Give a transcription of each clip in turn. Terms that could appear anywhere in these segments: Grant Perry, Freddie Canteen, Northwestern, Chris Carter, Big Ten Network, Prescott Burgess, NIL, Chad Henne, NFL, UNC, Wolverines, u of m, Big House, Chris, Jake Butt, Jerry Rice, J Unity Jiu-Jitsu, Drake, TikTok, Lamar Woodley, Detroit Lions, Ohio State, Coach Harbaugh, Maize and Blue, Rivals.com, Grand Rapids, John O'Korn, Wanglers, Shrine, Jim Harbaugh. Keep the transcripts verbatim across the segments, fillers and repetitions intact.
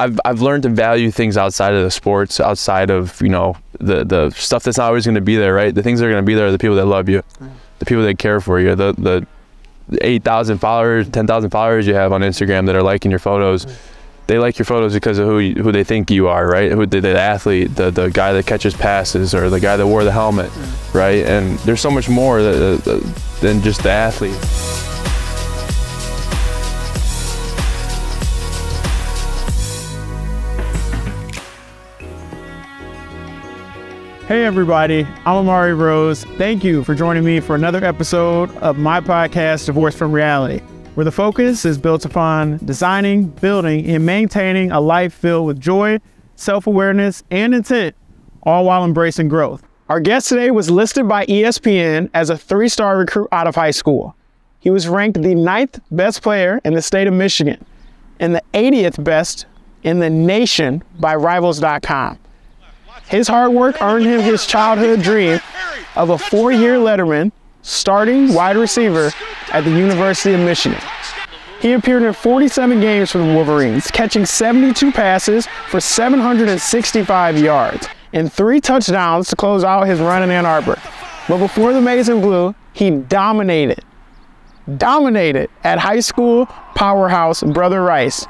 I've I've learned to value things outside of the sports, outside of, you know, the the stuff that's not always going to be there, right? The things that are going to be there are the people that love you, the people that care for you, the the eight thousand followers, ten thousand followers you have on Instagram that are liking your photos. They like your photos because of who you, who they think you are, right? Who the, the athlete, the the guy that catches passes, or the guy that wore the helmet, right? And there's so much more that, uh, than just the athlete. Hey everybody, I'm Amari Rose. Thank you for joining me for another episode of my podcast, Divorced from Reality, where the focus is built upon designing, building, and maintaining a life filled with joy, self-awareness, and intent, all while embracing growth. Our guest today was listed by E S P N as a three-star recruit out of high school. He was ranked the ninth best player in the state of Michigan and the eightieth best in the nation by Rivals dot com. His hard work earned him his childhood dream of a four-year letterman starting wide receiver at the University of Michigan. He appeared in forty-seven games for the Wolverines, catching seventy-two passes for seven hundred sixty-five yards and three touchdowns to close out his run in Ann Arbor. But before the Maize and Blue, he dominated, dominated at high school powerhouse Brother Rice,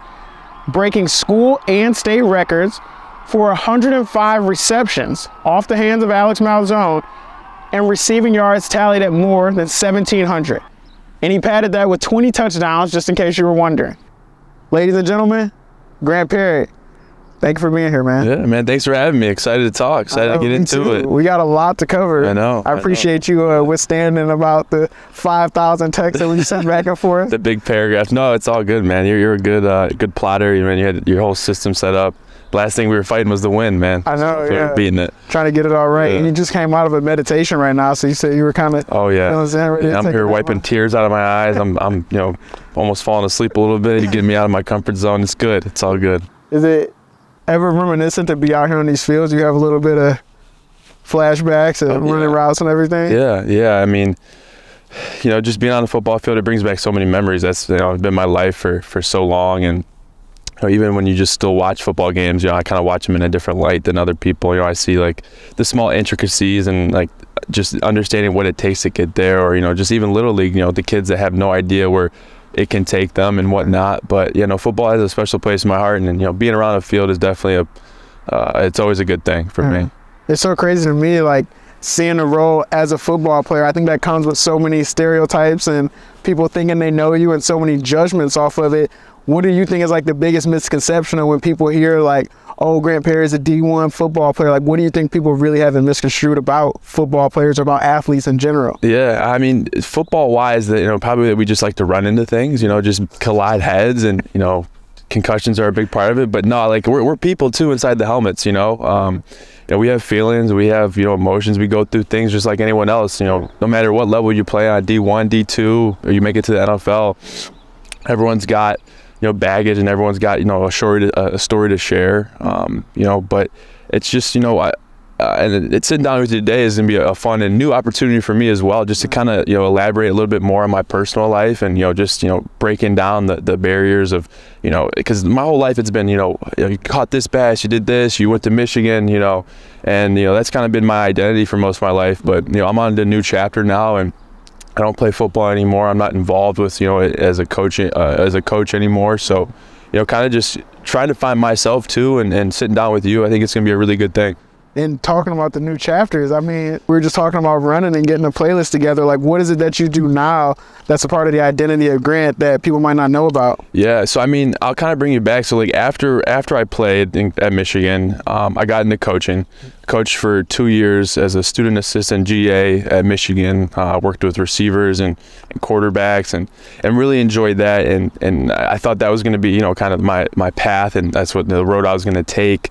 breaking school and state records for one hundred five receptions off the hands of Alex Malzone and receiving yards tallied at more than seventeen hundred. And he padded that with twenty touchdowns, just in case you were wondering. Ladies and gentlemen, Grant Perry, thank you for being here, man. Yeah, man, thanks for having me. Excited to talk, excited know, to get into too. it. We got a lot to cover. I know. I, I appreciate know. you uh, withstanding about the five thousand texts that we sent back and forth. The big paragraphs. No, it's all good, man. You're, you're a good uh, good plotter. You, man, you had your whole system set up. Last thing we were fighting was the win, man. I know, so yeah. Beating it. Trying to get it all right. Yeah. And you just came out of a meditation right now, so you said you were kind of... Oh, yeah. You know, saying, yeah I'm here wiping off. tears out of my eyes. I'm, I'm, you know, almost falling asleep a little bit. You're getting me out of my comfort zone. It's good. It's all good. Is it ever reminiscent to be out here on these fields? You have a little bit of flashbacks and oh, yeah. running routes and everything? Yeah, yeah. I mean, you know, just being on the football field, it brings back so many memories. That's, you know, been my life for, for so long, and... Even when you just still watch football games, you know, I kind of watch them in a different light than other people. You know, I see like the small intricacies and like just understanding what it takes to get there, or, you know, just even Little League, you know, the kids that have no idea where it can take them and whatnot. But, you know, football has a special place in my heart, and, and you know, being around the field is definitely a, uh, it's always a good thing for mm. me. It's so crazy to me, like, seeing a role as a football player. I think that comes with so many stereotypes and people thinking they know you and so many judgments off of it. What do you think is like the biggest misconception of when people hear like, oh, Grant Perry is a D one football player? Like, what do you think people really haven't misconstrued about football players or about athletes in general? Yeah, I mean, football-wise, you know, probably that we just like to run into things, you know, just collide heads, and, you know, concussions are a big part of it. But no, like, we're, we're people too inside the helmets, you know. Um, you know, we have feelings, we have, you know, emotions, we go through things just like anyone else, you know, no matter what level you play on, D one, D two, or you make it to the N F L, everyone's got, you know, baggage, and everyone's got, you know, a story to, a story to share, um, you know, but it's just, you know, I, uh, and it's sitting down with you today is going to be a fun and new opportunity for me as well, just to kind of, you know, elaborate a little bit more on my personal life, and, you know, just, you know, breaking down the, the barriers of, you know, because my whole life it's been, you know, you caught this pass, you did this, you went to Michigan, you know, and, you know, that's kind of been my identity for most of my life. But, you know, I'm on a new chapter now, and I don't play football anymore. I'm not involved with, you know, as a coach, uh, as a coach anymore. So, you know, kind of just trying to find myself too, and, and sitting down with you, I think it's going to be a really good thing. And talking about the new chapters, I mean, we were just talking about running and getting a playlist together. Like, what is it that you do now that's a part of the identity of Grant that people might not know about? Yeah, so I mean, I'll kind of bring you back. So like after after I played in, at Michigan, um, I got into coaching. Coached for two years as a student assistant G A at Michigan. Uh, worked with receivers and, and quarterbacks, and and really enjoyed that. And and I thought that was going to be, you know, kind of my my path, and that's what the road I was going to take.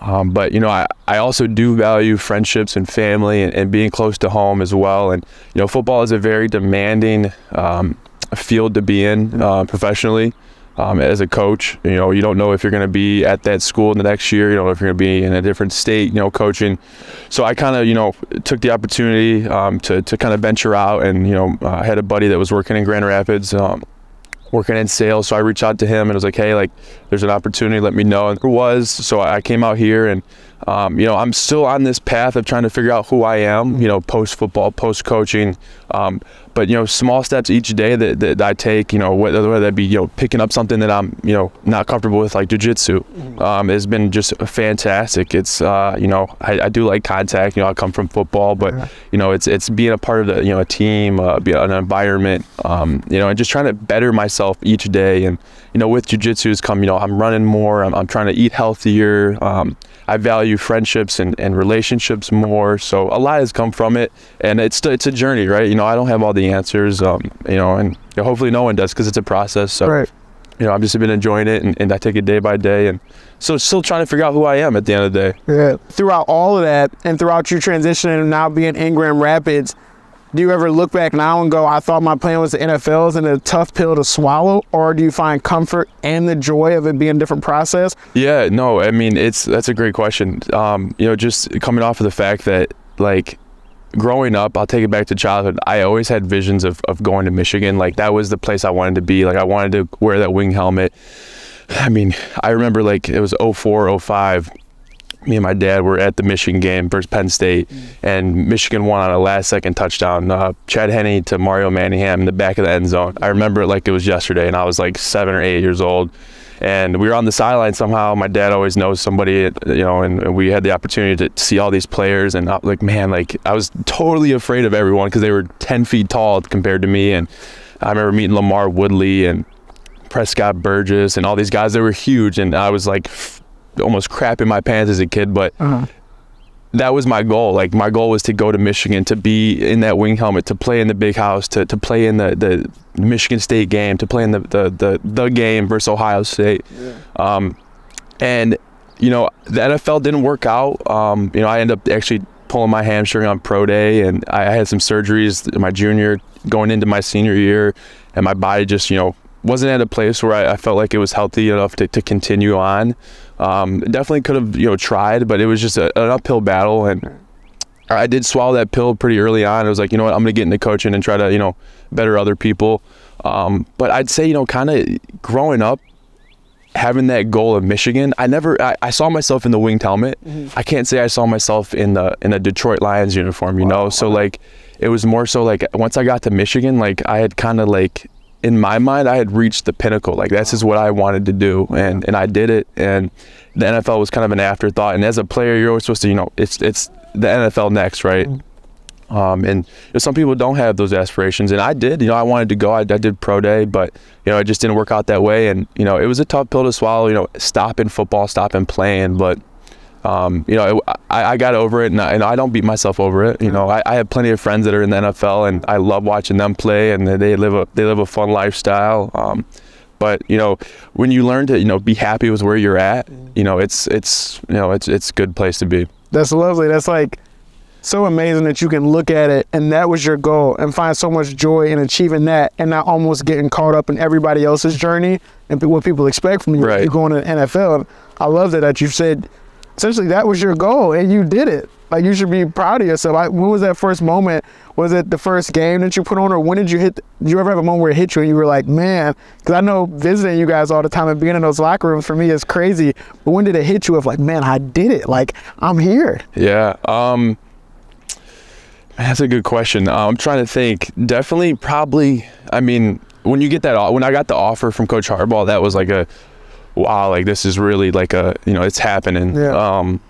Um, but, you know, I, I also do value friendships and family, and, and being close to home as well. And, you know, football is a very demanding um, field to be in uh, professionally um, as a coach. You know, you don't know if you're going to be at that school in the next year. You don't know if you're going to be in a different state, you know, coaching. So I kind of, you know, took the opportunity um, to, to kind of venture out. And, you know, uh, I had a buddy that was working in Grand Rapids, um, working in sales. So I reached out to him and was like, hey, like, there's an opportunity, let me know. And there was, so I came out here, and um, you know, I'm still on this path of trying to figure out who I am, you know, post football, post coaching. Um, but you know, small steps each day that, that I take, you know, whether, whether that be, you know, picking up something that I'm, you know, not comfortable with, like jujitsu, um, has been just fantastic. It's, uh, you know, I, I do like contact, you know, I come from football, but you know, it's, it's being a part of the, you know, a team, uh, be an environment, um, you know, and just trying to better myself each day. And, you know, with jujitsu has come, you know, I'm running more, I'm, I'm trying to eat healthier. Um, I value friendships and, and relationships more. So a lot has come from it, and it's, it's a journey, right? You know, I don't have all the answers, um, you know, and you know, hopefully no one does, because it's a process. So, right. You know, I've just been enjoying it, and, and I take it day by day. And so still trying to figure out who I am at the end of the day. Yeah. Throughout all of that and throughout your transition and now being in Grand Rapids, do you ever look back now and go, I thought my plan was the N F L, is and a tough pill to swallow? Or do you find comfort and the joy of it being a different process? Yeah, no, I mean, it's that's a great question. Um, you know, just coming off of the fact that, like, growing up, I'll take it back to childhood, I always had visions of, of going to Michigan. Like, that was the place I wanted to be. Like, I wanted to wear that wing helmet. I mean, I remember, like, it was oh four, oh five. Me and my dad were at the Michigan game versus Penn State, and Michigan won on a last-second touchdown. Uh, Chad Henne to Mario Manningham in the back of the end zone. I remember it like it was yesterday, and I was like seven or eight years old. And we were on the sideline somehow. My dad always knows somebody, you know, and we had the opportunity to see all these players. And I, like, man, like, I was totally afraid of everyone because they were ten feet tall compared to me. And I remember meeting Lamar Woodley and Prescott Burgess and all these guys that were huge. And I was like, almost crap in my pants as a kid, but uh-huh. That was my goal. Like, my goal was to go to Michigan, to be in that wing helmet, to play in the big house, to, to play in the, the Michigan State game, to play in the the, the, the game versus Ohio State. Yeah. Um, and, you know, the N F L didn't work out. Um, you know, I ended up actually pulling my hamstring on pro day, and I had some surgeries in my junior, going into my senior year, and my body just, you know, wasn't at a place where I, I felt like it was healthy enough to, to continue on. Um, definitely could have, you know, tried, but it was just a, an uphill battle, and I did swallow that pill pretty early on. It was like, you know what, I'm gonna get into coaching and try to, you know, better other people. Um, but I'd say, you know, kind of growing up, having that goal of Michigan, I never, I, I saw myself in the winged helmet. Mm-hmm. I can't say I saw myself in the in a Detroit Lions uniform, you wow, know. Wow. So like, it was more so like once I got to Michigan, like I had kind of like, in my mind, I had reached the pinnacle. Like, this is what I wanted to do, and and I did it. And the N F L was kind of an afterthought. And as a player, you're always supposed to, you know, it's it's the N F L next, right? Um, and some people don't have those aspirations, and I did. You know, I wanted to go. I, I did pro day, but you know, it just didn't work out that way. And you know, it was a tough pill to swallow. You know, stopping football, stopping playing, but. Um, you know, it, I, I got over it, and I, and I don't beat myself over it. You know, I, I have plenty of friends that are in the N F L, and I love watching them play, and they, they live a they live a fun lifestyle. Um, but you know, when you learn to, you know, be happy with where you're at, you know, it's it's you know it's it's a good place to be. That's lovely. That's like so amazing that you can look at it, and that was your goal, and find so much joy in achieving that, and not almost getting caught up in everybody else's journey and what people expect from you. Right. You're going to the N F L. I love that that you've said. Essentially, that was your goal, and you did it. Like, you should be proud of yourself. Like, when was that first moment? Was it the first game that you put on, or when did you hit? Did you ever have a moment where it hit you and you were like, man? Because I know visiting you guys all the time and being in those locker rooms for me is crazy. But when did it hit you of like, man, I did it. Like, I'm here. Yeah. Um, that's a good question. Uh, I'm trying to think. Definitely, probably. I mean, when you get that, when I got the offer from Coach Harbaugh, that was like a. Wow, like this is really like a, you know, it's happening. Yeah. Um,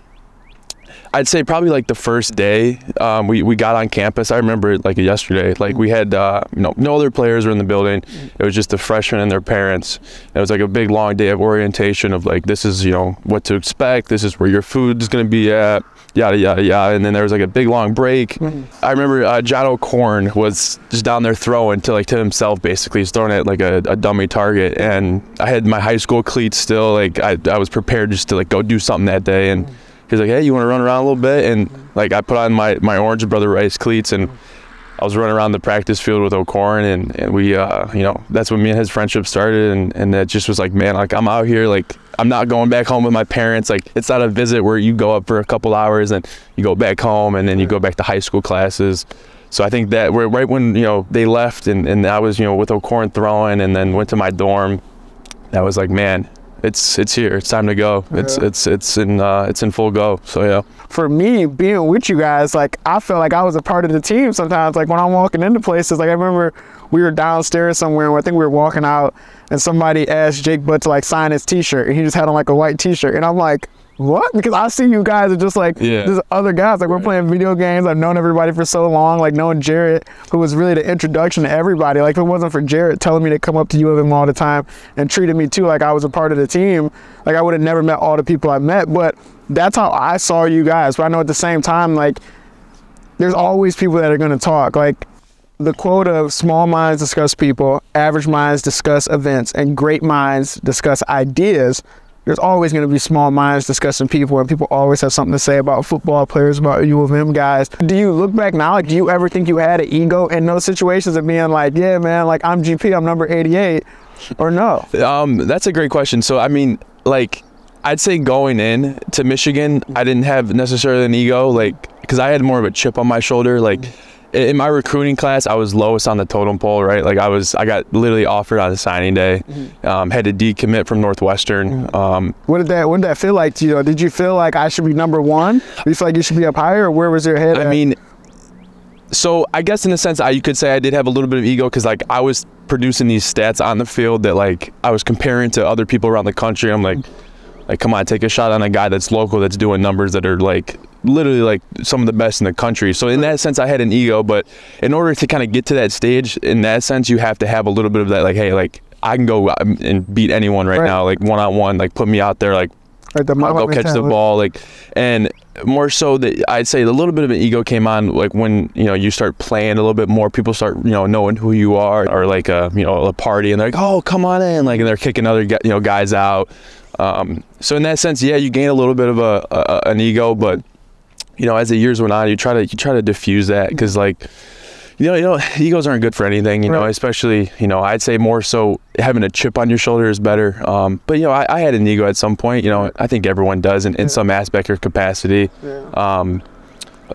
I'd say probably like the first day um, we, we got on campus. I remember it like yesterday, like we had, uh, you know, no other players were in the building. It was just the freshmen and their parents. And it was like a big long day of orientation of like, this is, you know, what to expect. This is where your food is going to be at, yada, yada, yada. And then there was like a big long break. Mm-hmm. I remember uh, John O'Korn was just down there throwing to like to himself, basically. He's throwing at like a, a dummy target. And I had my high school cleats still. Like I, I was prepared just to like go do something that day. And mm-hmm. He's like, hey, you want to run around a little bit? And like I put on my, my orange Brother Rice cleats, and I was running around the practice field with O'Korn, and, and we, uh, you know, that's when me and his friendship started. And, and that just was like, man, like I'm out here, like I'm not going back home with my parents. Like it's not a visit where you go up for a couple hours and you go back home and then you go back to high school classes. So I think that we're right when, you know, they left and, and I was, you know, with O'Korn throwing and then went to my dorm, that was like, man, it's it's here. It's time to go. Yeah. It's it's it's in uh, it's in full go. So yeah. For me, being with you guys, like I felt like I was a part of the team sometimes. Like when I'm walking into places, like I remember we were downstairs somewhere, and I think we were walking out, and somebody asked Jake Butt to like sign his T-shirt, and he just had on like a white T-shirt, and I'm like, what? Because I see you guys are just like, yeah. There's other guys, like we're right. playing video games. I've known everybody for so long, like knowing Jarrett, who was really the introduction to everybody. Like if it wasn't for Jarrett telling me to come up to U of M all the time and treating me too like I was a part of the team, like I would have never met all the people I met. But that's how I saw you guys. But I know at the same time, like there's always people that are going to talk. Like the quote of small minds discuss people, average minds discuss events, and great minds discuss ideas. There's always going to be small minds discussing people, and people always have something to say about football players, about U of M guys. Do you look back now, like, do you ever think you had an ego in those situations of being like, yeah, man, like, I'm G P, I'm number eighty-eight, or no? Um, that's a great question. So, I mean, like, I'd say going in to Michigan, I didn't have necessarily an ego, like, because I had more of a chip on my shoulder, like, in my recruiting class, I was lowest on the totem pole, right? Like I was, I got literally offered on a signing day. Mm-hmm. um, had to decommit from Northwestern. Mm-hmm. um, what did that? What did that feel like to you? Did you feel like I should be number one? Did you feel like you should be up higher, or where was your head? I at? mean, so I guess in a sense, I you could say I did have a little bit of ego because like I was producing these stats on the field that like I was comparing to other people around the country. I'm like, mm-hmm. like come on, take a shot on a guy that's local, that's doing numbers that are like. Literally like some of the best in the country. So in that sense I had an ego, but in order to kind of get to that stage, in that sense you have to have a little bit of that like, hey, like I can go and beat anyone right, right. now, like one-on-one, like put me out there, like right, the I'll go catch the ball, like, and more so that I'd say a little bit of an ego came on like when, you know, you start playing a little bit more, people start, you know, knowing who you are, or like a, you know, a party and they're like, oh, come on in, like, and they're kicking other, you know, guys out. Um, so in that sense, yeah, you gain a little bit of a, a an ego, but you know, as the years went on, you try to you try to diffuse that because, like, you know, you know, egos aren't good for anything. You right. know, especially, you know, I'd say more so having a chip on your shoulder is better. Um, but you know, I, I had an ego at some point. You know, I think everyone does in, in yeah. some aspect or capacity. Yeah. Um,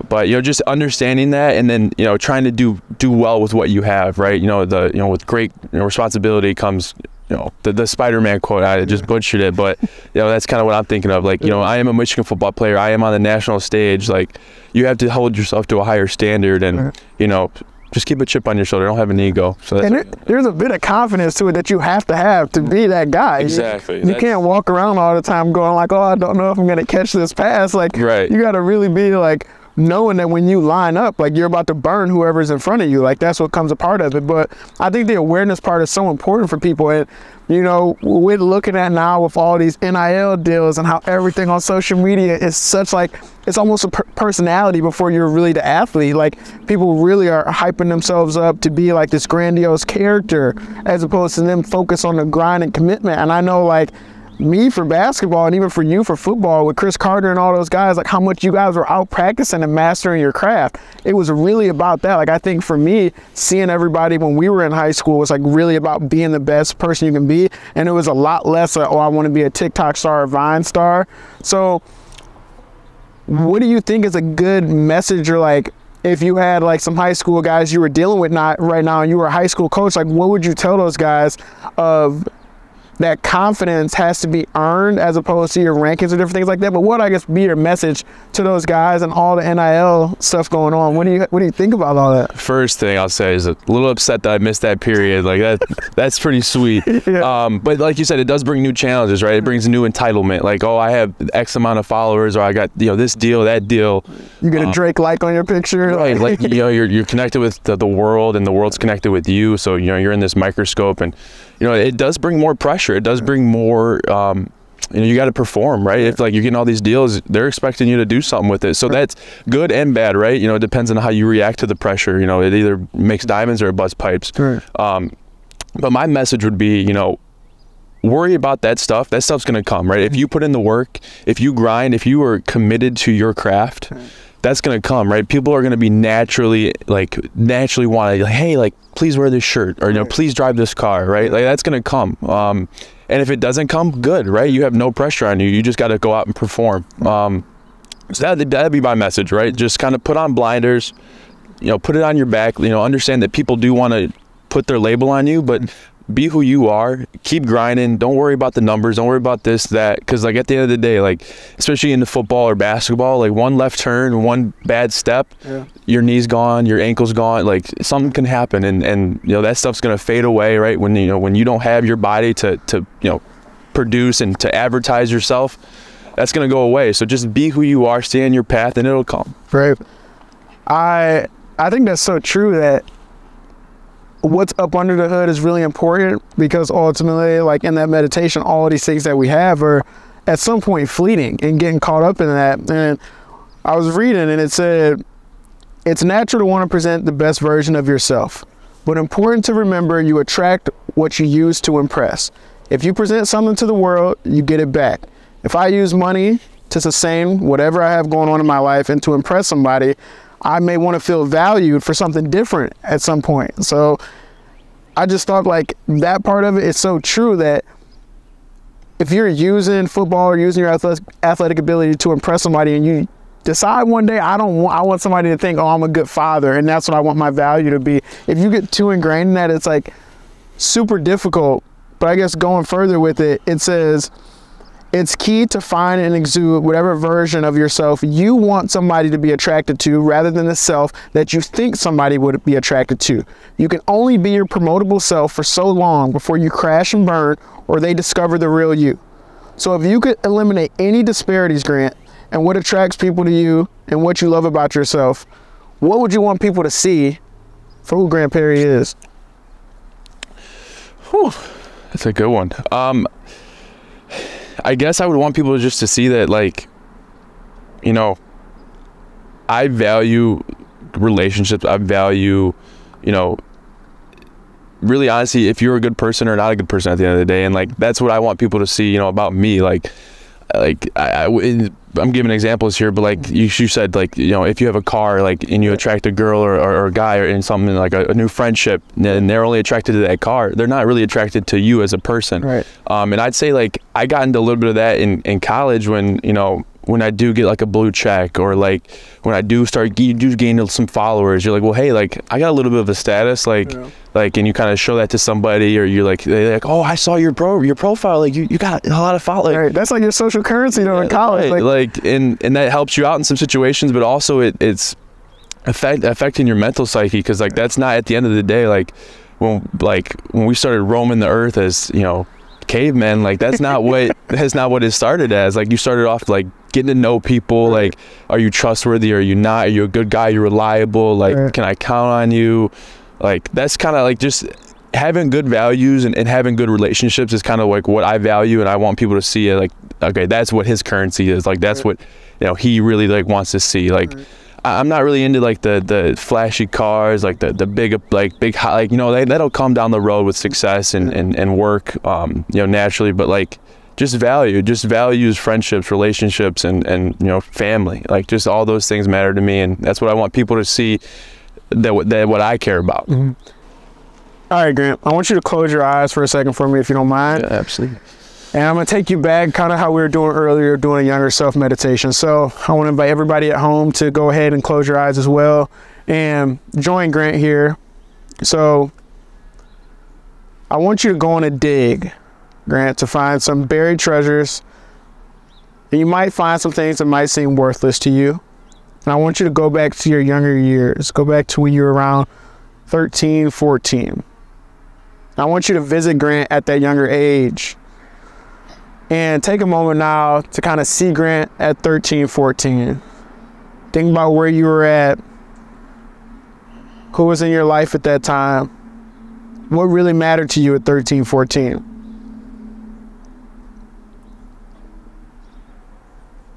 but you know, just understanding that, and then you know, trying to do do well with what you have, right? You know, the you know, with great you know, responsibility comes. You know, the, the Spider-Man quote, I just butchered it, but, you know, that's kind of what I'm thinking of. Like, you know, I am a Michigan football player. I am on the national stage. Like, you have to hold yourself to a higher standard and, you know, just keep a chip on your shoulder. Don't have an ego. So that's and it, there's a bit of confidence to it that you have to have to be that guy. Exactly. You, you can't walk around all the time going like, oh, I don't know if I'm going to catch this pass. Like, right. you got to really be like, knowing that when you line up, like you're about to burn whoever's in front of you. Like that's what comes a part of it. But I think the awareness part is so important for people. And, you know, we're looking at now with all these N I L deals and how everything on social media is such like, it's almost a per personality before you're really the athlete. Like people really are hyping themselves up to be like this grandiose character as opposed to them focus on the grind and commitment. And I know like, me for basketball and even for you for football with Chris Carter and all those guys, like how much you guys were out practicing and mastering your craft. It was really about that. Like I think for me, seeing everybody when we were in high school was like really about being the best person you can be. And it was a lot less like, oh, I want to be a TikTok star or Vine star. So what do you think is a good message, or like if you had like some high school guys you were dealing with not right now and you were a high school coach, like what would you tell those guys of that confidence has to be earned as opposed to your rankings or different things like that? But what, I guess, be your message to those guys and all the N I L stuff going on? What do you what do you think about all that? First thing I'll say is a little upset that I missed that period. Like that, that's pretty sweet. Yeah. Um, but like you said, it does bring new challenges, right? It brings new entitlement. Like, oh, I have X amount of followers, or I got you know this deal, that deal. You get um, a Drake like on your picture, right? Like you know, you're you're connected with the, the world, and the world's connected with you. So you know, you're in this microscope, and you know, it does bring more pressure. It does bring more, um, you know, you got to perform, right? If like you're getting all these deals, they're expecting you to do something with it. So that's good and bad, right? You know, it depends on how you react to the pressure. You know, it either makes diamonds or it busts pipes. Right. Um, but my message would be, you know, worry about that stuff. That stuff's going to come, right? If you put in the work, if you grind, if you are committed to your craft, that's going to come, right? People are going to be naturally, like, naturally want to, like, hey, like, please wear this shirt, or, you know, please drive this car, right? Like, that's going to come. Um, and if it doesn't come, good, right? You have no pressure on you. You just got to go out and perform. Um, so that'd, that'd be my message, right? Just kind of put on blinders, you know, put it on your back, you know, understand that people do want to put their label on you, but be who you are, keep grinding, don't worry about the numbers, don't worry about this, that, because like at the end of the day, like especially in the football or basketball, like one left turn, one bad step, yeah. your knee's gone, your ankle's gone, like something can happen, and and you know that stuff's gonna fade away, right? When you know when you don't have your body to to you know produce and to advertise yourself, that's gonna go away. So just be who you are, stay on your path, and it'll come. Right. I I think that's so true, that what's up under the hood is really important, because ultimately, like in that meditation, all of these things that we have are at some point fleeting and getting caught up in that. And I was reading, and it said, it's natural to want to present the best version of yourself, but important to remember you attract what you use to impress. If you present something to the world, you get it back. If I use money to sustain whatever I have going on in my life and to impress somebody, I may want to feel valued for something different at some point. So I just thought like that part of it is so true, that if you're using football or using your athletic ability to impress somebody, and you decide one day, I don't want, I want somebody to think, oh, I'm a good father, and that's what I want my value to be. If you get too ingrained in that, it's like super difficult. But I guess going further with it, it says, it's key to find and exude whatever version of yourself you want somebody to be attracted to, rather than the self that you think somebody would be attracted to. You can only be your promotable self for so long before you crash and burn, or they discover the real you. So if you could eliminate any disparities, Grant, and what attracts people to you and what you love about yourself, what would you want people to see for who Grant Perry is? Whew, that's a good one. Um... I guess I would want people just to see that, like, you know, I value relationships. I value, you know, really honestly, if you're a good person or not a good person at the end of the day. And like, that's what I want people to see, you know, about me. Like, like I, I, I'm giving examples here, but like you, you said, like, you know, if you have a car, like, and you attract a girl or, or, or a guy or in something like a, a new friendship, and they're only attracted to that car, they're not really attracted to you as a person. Right. Um, and I'd say like I got into a little bit of that in, in college when, you know, when I do get like a blue check, or like when I do start, you do gain some followers, you're like, well, hey, like I got a little bit of a status, like, yeah. like, and you kind of show that to somebody, or you're like, they're like, oh, I saw your pro, your profile, like you, you got a lot of followers. Right. That's like your social currency, you know, yeah, in college. Right. Like, like, and and that helps you out in some situations, but also it it's affect, affecting your mental psyche, because like that's not, at the end of the day, like when like when we started roaming the earth as, you know, cavemen, like that's not what that's not what it started as. Like you started off like getting to know people, right. Like, are you trustworthy, are you not, are you a good guy, you're reliable, like, right. Can I count on you? Like that's kind of like just having good values and, and having good relationships is kind of like what I value, and I want people to see it, like, okay, that's what his currency is, like that's right. What, you know, he really like wants to see, like, right. I'm not really into like the the flashy cars, like the the big like big like, you know, they, that'll come down the road with success and and, and work, um, you know, naturally. But like just value, just values, friendships, relationships, and and you know, family, like just all those things matter to me, and that's what I want people to see, that that what I care about. Mm-hmm. All right, Grant, I want you to close your eyes for a second for me, if you don't mind. Yeah, absolutely. And I'm going to take you back, kind of how we were doing earlier, doing a younger self meditation. So I want to invite everybody at home to go ahead and close your eyes as well and join Grant here. So I want you to go on a dig, Grant, to find some buried treasures. And you might find some things that might seem worthless to you. And I want you to go back to your younger years. Go back to when you were around thirteen, fourteen. I want you to visit Grant at that younger age. And take a moment now to kind of see Grant at thirteen, fourteen. Think about where you were at, who was in your life at that time, what really mattered to you at thirteen, fourteen.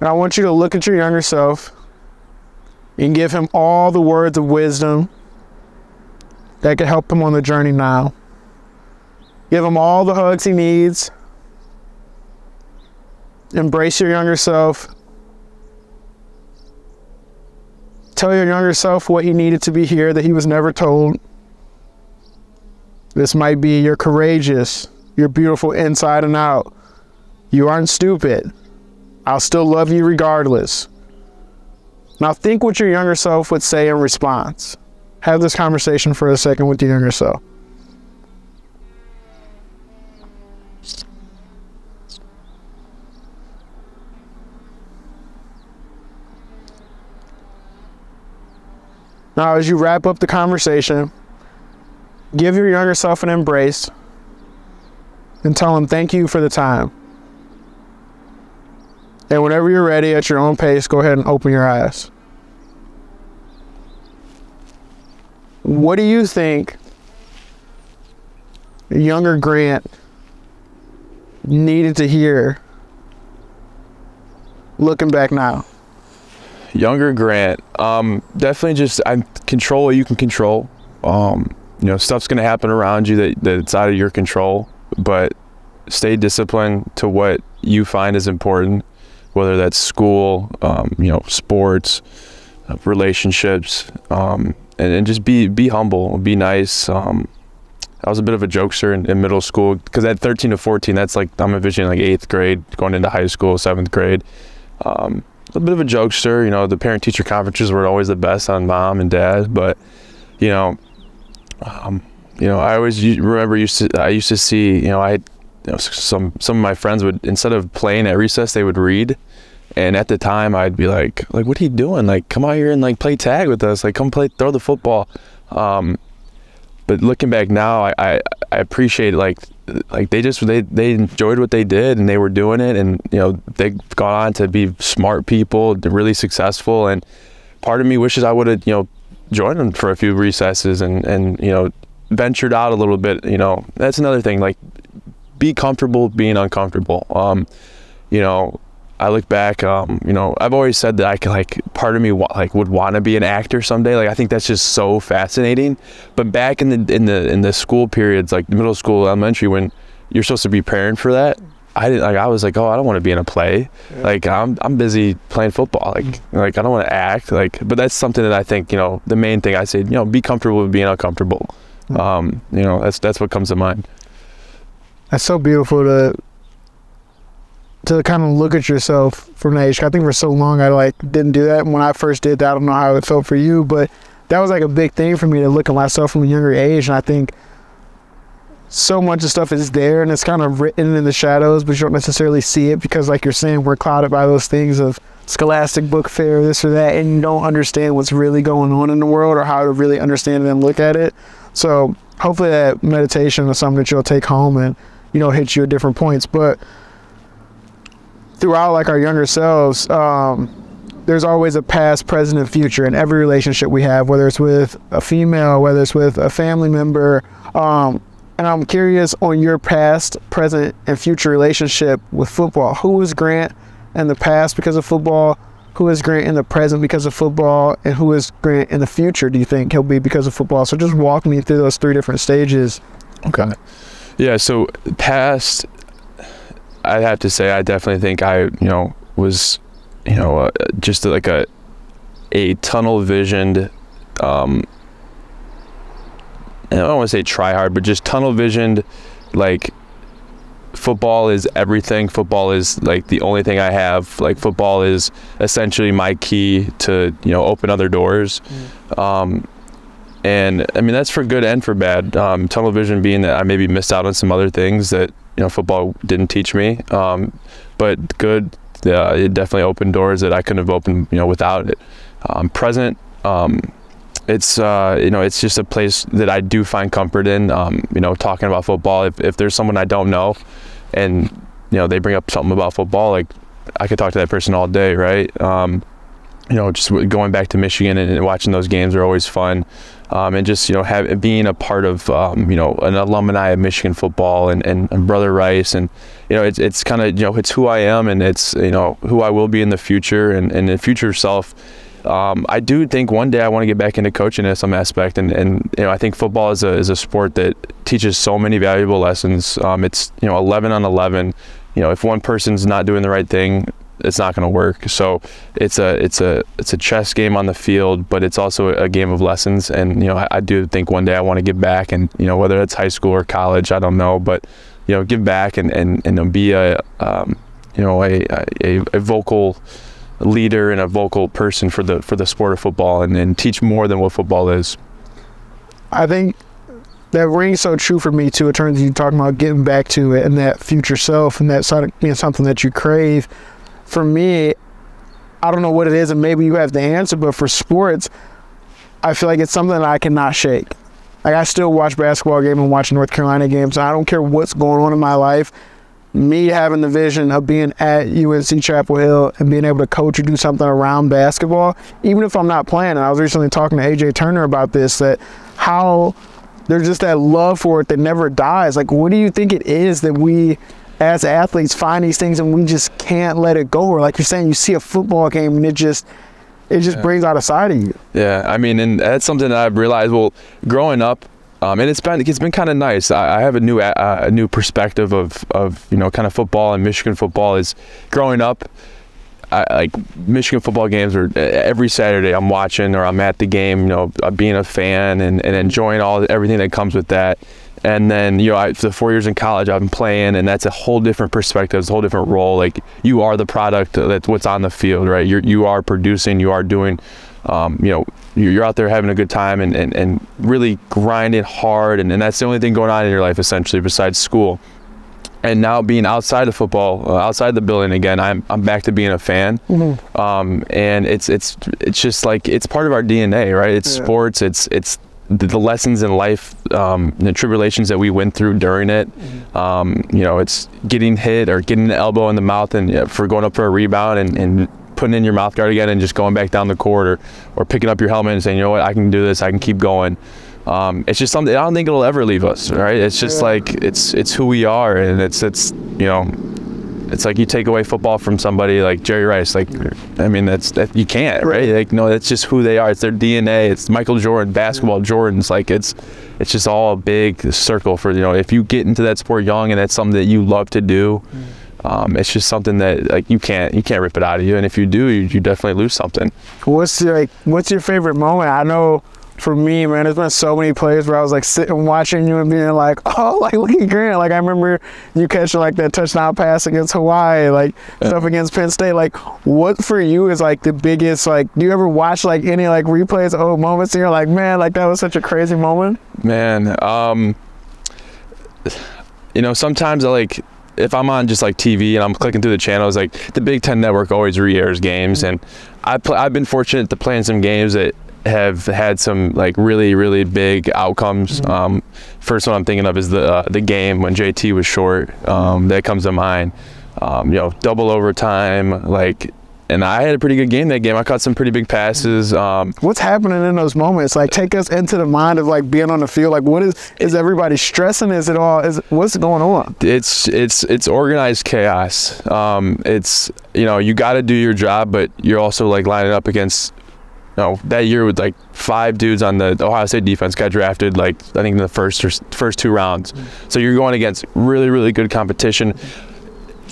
And I want you to look at your younger self and give him all the words of wisdom that could help him on the journey now. Give him all the hugs he needs. Embrace your younger self. Tell your younger self what he needed to be here that he was never told. This might be, you're courageous, you're beautiful inside and out, you aren't stupid, I'll still love you regardless. Now think what your younger self would say in response. Have this conversation for a second with your younger self. Now, as you wrap up the conversation, give your younger self an embrace and tell them thank you for the time. And whenever you're ready, at your own pace, go ahead and open your eyes. What do you think younger Grant needed to hear looking back now? Younger Grant, um, definitely just I control what you can control. Um, you know, stuff's going to happen around you that, that it's out of your control, but stay disciplined to what you find is important, whether that's school, um, you know, sports, uh, relationships, um, and, and just be, be humble, be nice. Um, I was a bit of a jokester in, in middle school, because at thirteen to fourteen, that's like, I'm envisioning like eighth grade, going into high school, seventh grade. Um, a bit of a jokester, you know, the parent-teacher conferences were always the best on mom and dad, but, you know, um, you know, I always remember used to, I used to see, you know, I had, you know, some, some of my friends would, instead of playing at recess, they would read. And at the time I'd be like, like, what are you doing? Like, come out here and like play tag with us. Like, come play, throw the football. Um, but looking back now, I, I, I appreciate like, like they just, they, they enjoyed what they did and they were doing it. And, you know, they've gone on to be smart people, really successful. And part of me wishes I would have, you know, joined them for a few recesses and, and, you know, ventured out a little bit. You know, that's another thing, like, be comfortable being uncomfortable. Um, you know, I look back, um, you know, I've always said that I could, like, part of me like would want to be an actor someday. Like, I think that's just so fascinating. But back in the in the in the school periods, like middle school, elementary, when you're supposed to be preparing for that, I didn't like. I was like, oh, I don't want to be in a play. Yeah. Like, I'm I'm busy playing football. Like, mm-hmm. like I don't want to act. Like, but that's something that I think, you know, the main thing I say, you know, be comfortable with being uncomfortable. Mm-hmm. Um, you know, that's that's what comes to mind. That's so beautiful to to kind of look at yourself from that age. I think for so long I like didn't do that. And when I first did that, I don't know how it felt for you, but that was like a big thing for me to look at myself from a younger age. And I think so much of stuff is there and it's kind of written in the shadows, but you don't necessarily see it because, like you're saying, we're clouded by those things of scholastic book fair, this or that, and you don't understand what's really going on in the world or how to really understand it and look at it. So hopefully that meditation is something that you'll take home and, you know, hit you at different points. But throughout, like, our younger selves, um, there's always a past, present, and future in every relationship we have, whether it's with a female, whether it's with a family member. Um, and I'm curious on your past, present, and future relationship with football. Who is Grant in the past because of football? Who is Grant in the present because of football? And who is Grant in the future, do you think he'll be because of football? So just walk me through those three different stages. Okay. Yeah, so past, I have to say, I definitely think I, you know, was, you know, uh, just like a, a tunnel-visioned, um, I don't want to say try hard, but just tunnel-visioned, like, football is everything. Football is, like, the only thing I have. Like, football is essentially my key to, you know, open other doors. Mm. Um And I mean, that's for good and for bad. Um, tunnel vision being that I maybe missed out on some other things that, you know, football didn't teach me. Um, but good, uh, it definitely opened doors that I couldn't have opened, you know, without it. Um, present, um, it's, uh, you know, it's just a place that I do find comfort in, um, you know, talking about football. If, if there's someone I don't know and, you know, they bring up something about football, like, I could talk to that person all day, right? Um, you know, just going back to Michigan and watching those games are always fun. Um, and just, you know, have, being a part of, um, you know, an alumni of Michigan football and, and, and Brother Rice. And, you know, it's, it's kind of, you know, it's who I am and it's, you know, who I will be in the future and, and the future self. Um, I do think one day I want to get back into coaching in some aspect. And, and you know, I think football is a, is a sport that teaches so many valuable lessons. Um, it's, you know, eleven on eleven. You know, if one person's not doing the right thing, it's not going to work. So it's a it's a it's a chess game on the field, but it's also a game of lessons. And, you know, I, I do think one day I want to give back, and, you know, whether that's high school or college, I don't know, but, you know, give back and and and be a um, you know a, a a vocal leader and a vocal person for the for the sport of football, and, and teach more than what football is. I think that rings so true for me too in terms of you talking about getting back to it and that future self and that sort of being something that you crave. For me, I don't know what it is, and maybe you have the answer, but for sports, I feel like it's something that I cannot shake. Like, I still watch basketball games and watch North Carolina games. I don't care what's going on in my life. Me having the vision of being at U N C Chapel Hill and being able to coach or do something around basketball, even if I'm not playing, and I was recently talking to A J Turner about this, that how there's just that love for it that never dies. Like, what do you think it is that we as athletes find these things and we just can't let it go? Or like you're saying, you see a football game and it just it just yeah. brings out a side of you. Yeah, I mean, and that's something that I've realized, well, growing up, um, and it's been it's been kind of nice. I, I have a new uh, a new perspective of, of, you know, kind of football, and Michigan football is, growing up, I, like Michigan football games are every Saturday I'm watching or I'm at the game, you know, being a fan and, and enjoying all everything that comes with that. And then, you know, I, the four years in college I've been playing, and that's a whole different perspective. It's a whole different role. Like, you are the product that's what's on the field, right? You're, you are producing, you are doing, um, you know, you're out there having a good time and, and, and really grinding hard. And, and that's the only thing going on in your life, essentially, besides school. And now being outside of football, uh, outside the building again, I'm I'm back to being a fan, mm-hmm. um, and it's it's it's just like it's part of our D N A, right? It's yeah. sports, it's it's the, the lessons in life, um, the tribulations that we went through during it. Mm-hmm. um, you know, it's getting hit or getting the elbow in the mouth and yeah, for going up for a rebound and, and putting in your mouth guard again and just going back down the court, or or picking up your helmet and saying, you know what, I can do this, I can keep going. Um, it's just something I don't think it'll ever leave us, right? It's just yeah. like it's it's who we are, and it's it's you know, it's like you take away football from somebody like Jerry Rice, like I mean that's that you can't, right? Like no, that's just who they are. It's their D N A. It's Michael Jordan, basketball yeah. Jordan's like it's it's just all a big circle for you know if you get into that sport young and that's something that you love to do, mm. um, it's just something that like you can't you can't rip it out of you, and if you do, you, you definitely lose something. What's your, like what's your favorite moment? I know. For me, man, there's been so many plays where I was like sitting watching you and being like, oh, like look at Grant. Like I remember you catching like that touchdown pass against Hawaii, like yeah. stuff against Penn State. Like what for you is like the biggest, like do you ever watch like any like replays of old moments and you're like, man, like that was such a crazy moment? Man, um, you know, sometimes I like, if I'm on just like T V and I'm clicking through the channels, like the Big Ten Network always re-airs games. Mm-hmm. And I play, I've been fortunate to play in some games that have had some like really really big outcomes. Mm-hmm. um first one I'm thinking of is the uh, the game when J T was short, um that comes to mind. Um you know, double overtime, like, and I had a pretty good game that game. I caught some pretty big passes. Um what's happening in those moments? Like take us into the mind of like being on the field. Like what is is everybody stressing? Is it all is what's going on? It's it's it's organized chaos. Um it's, you know, you got to do your job, but you're also like lining up against, no, that year with like five dudes on the Ohio State defense got drafted, like I think in the first or first two rounds. Mm-hmm. So you're going against really, really good competition.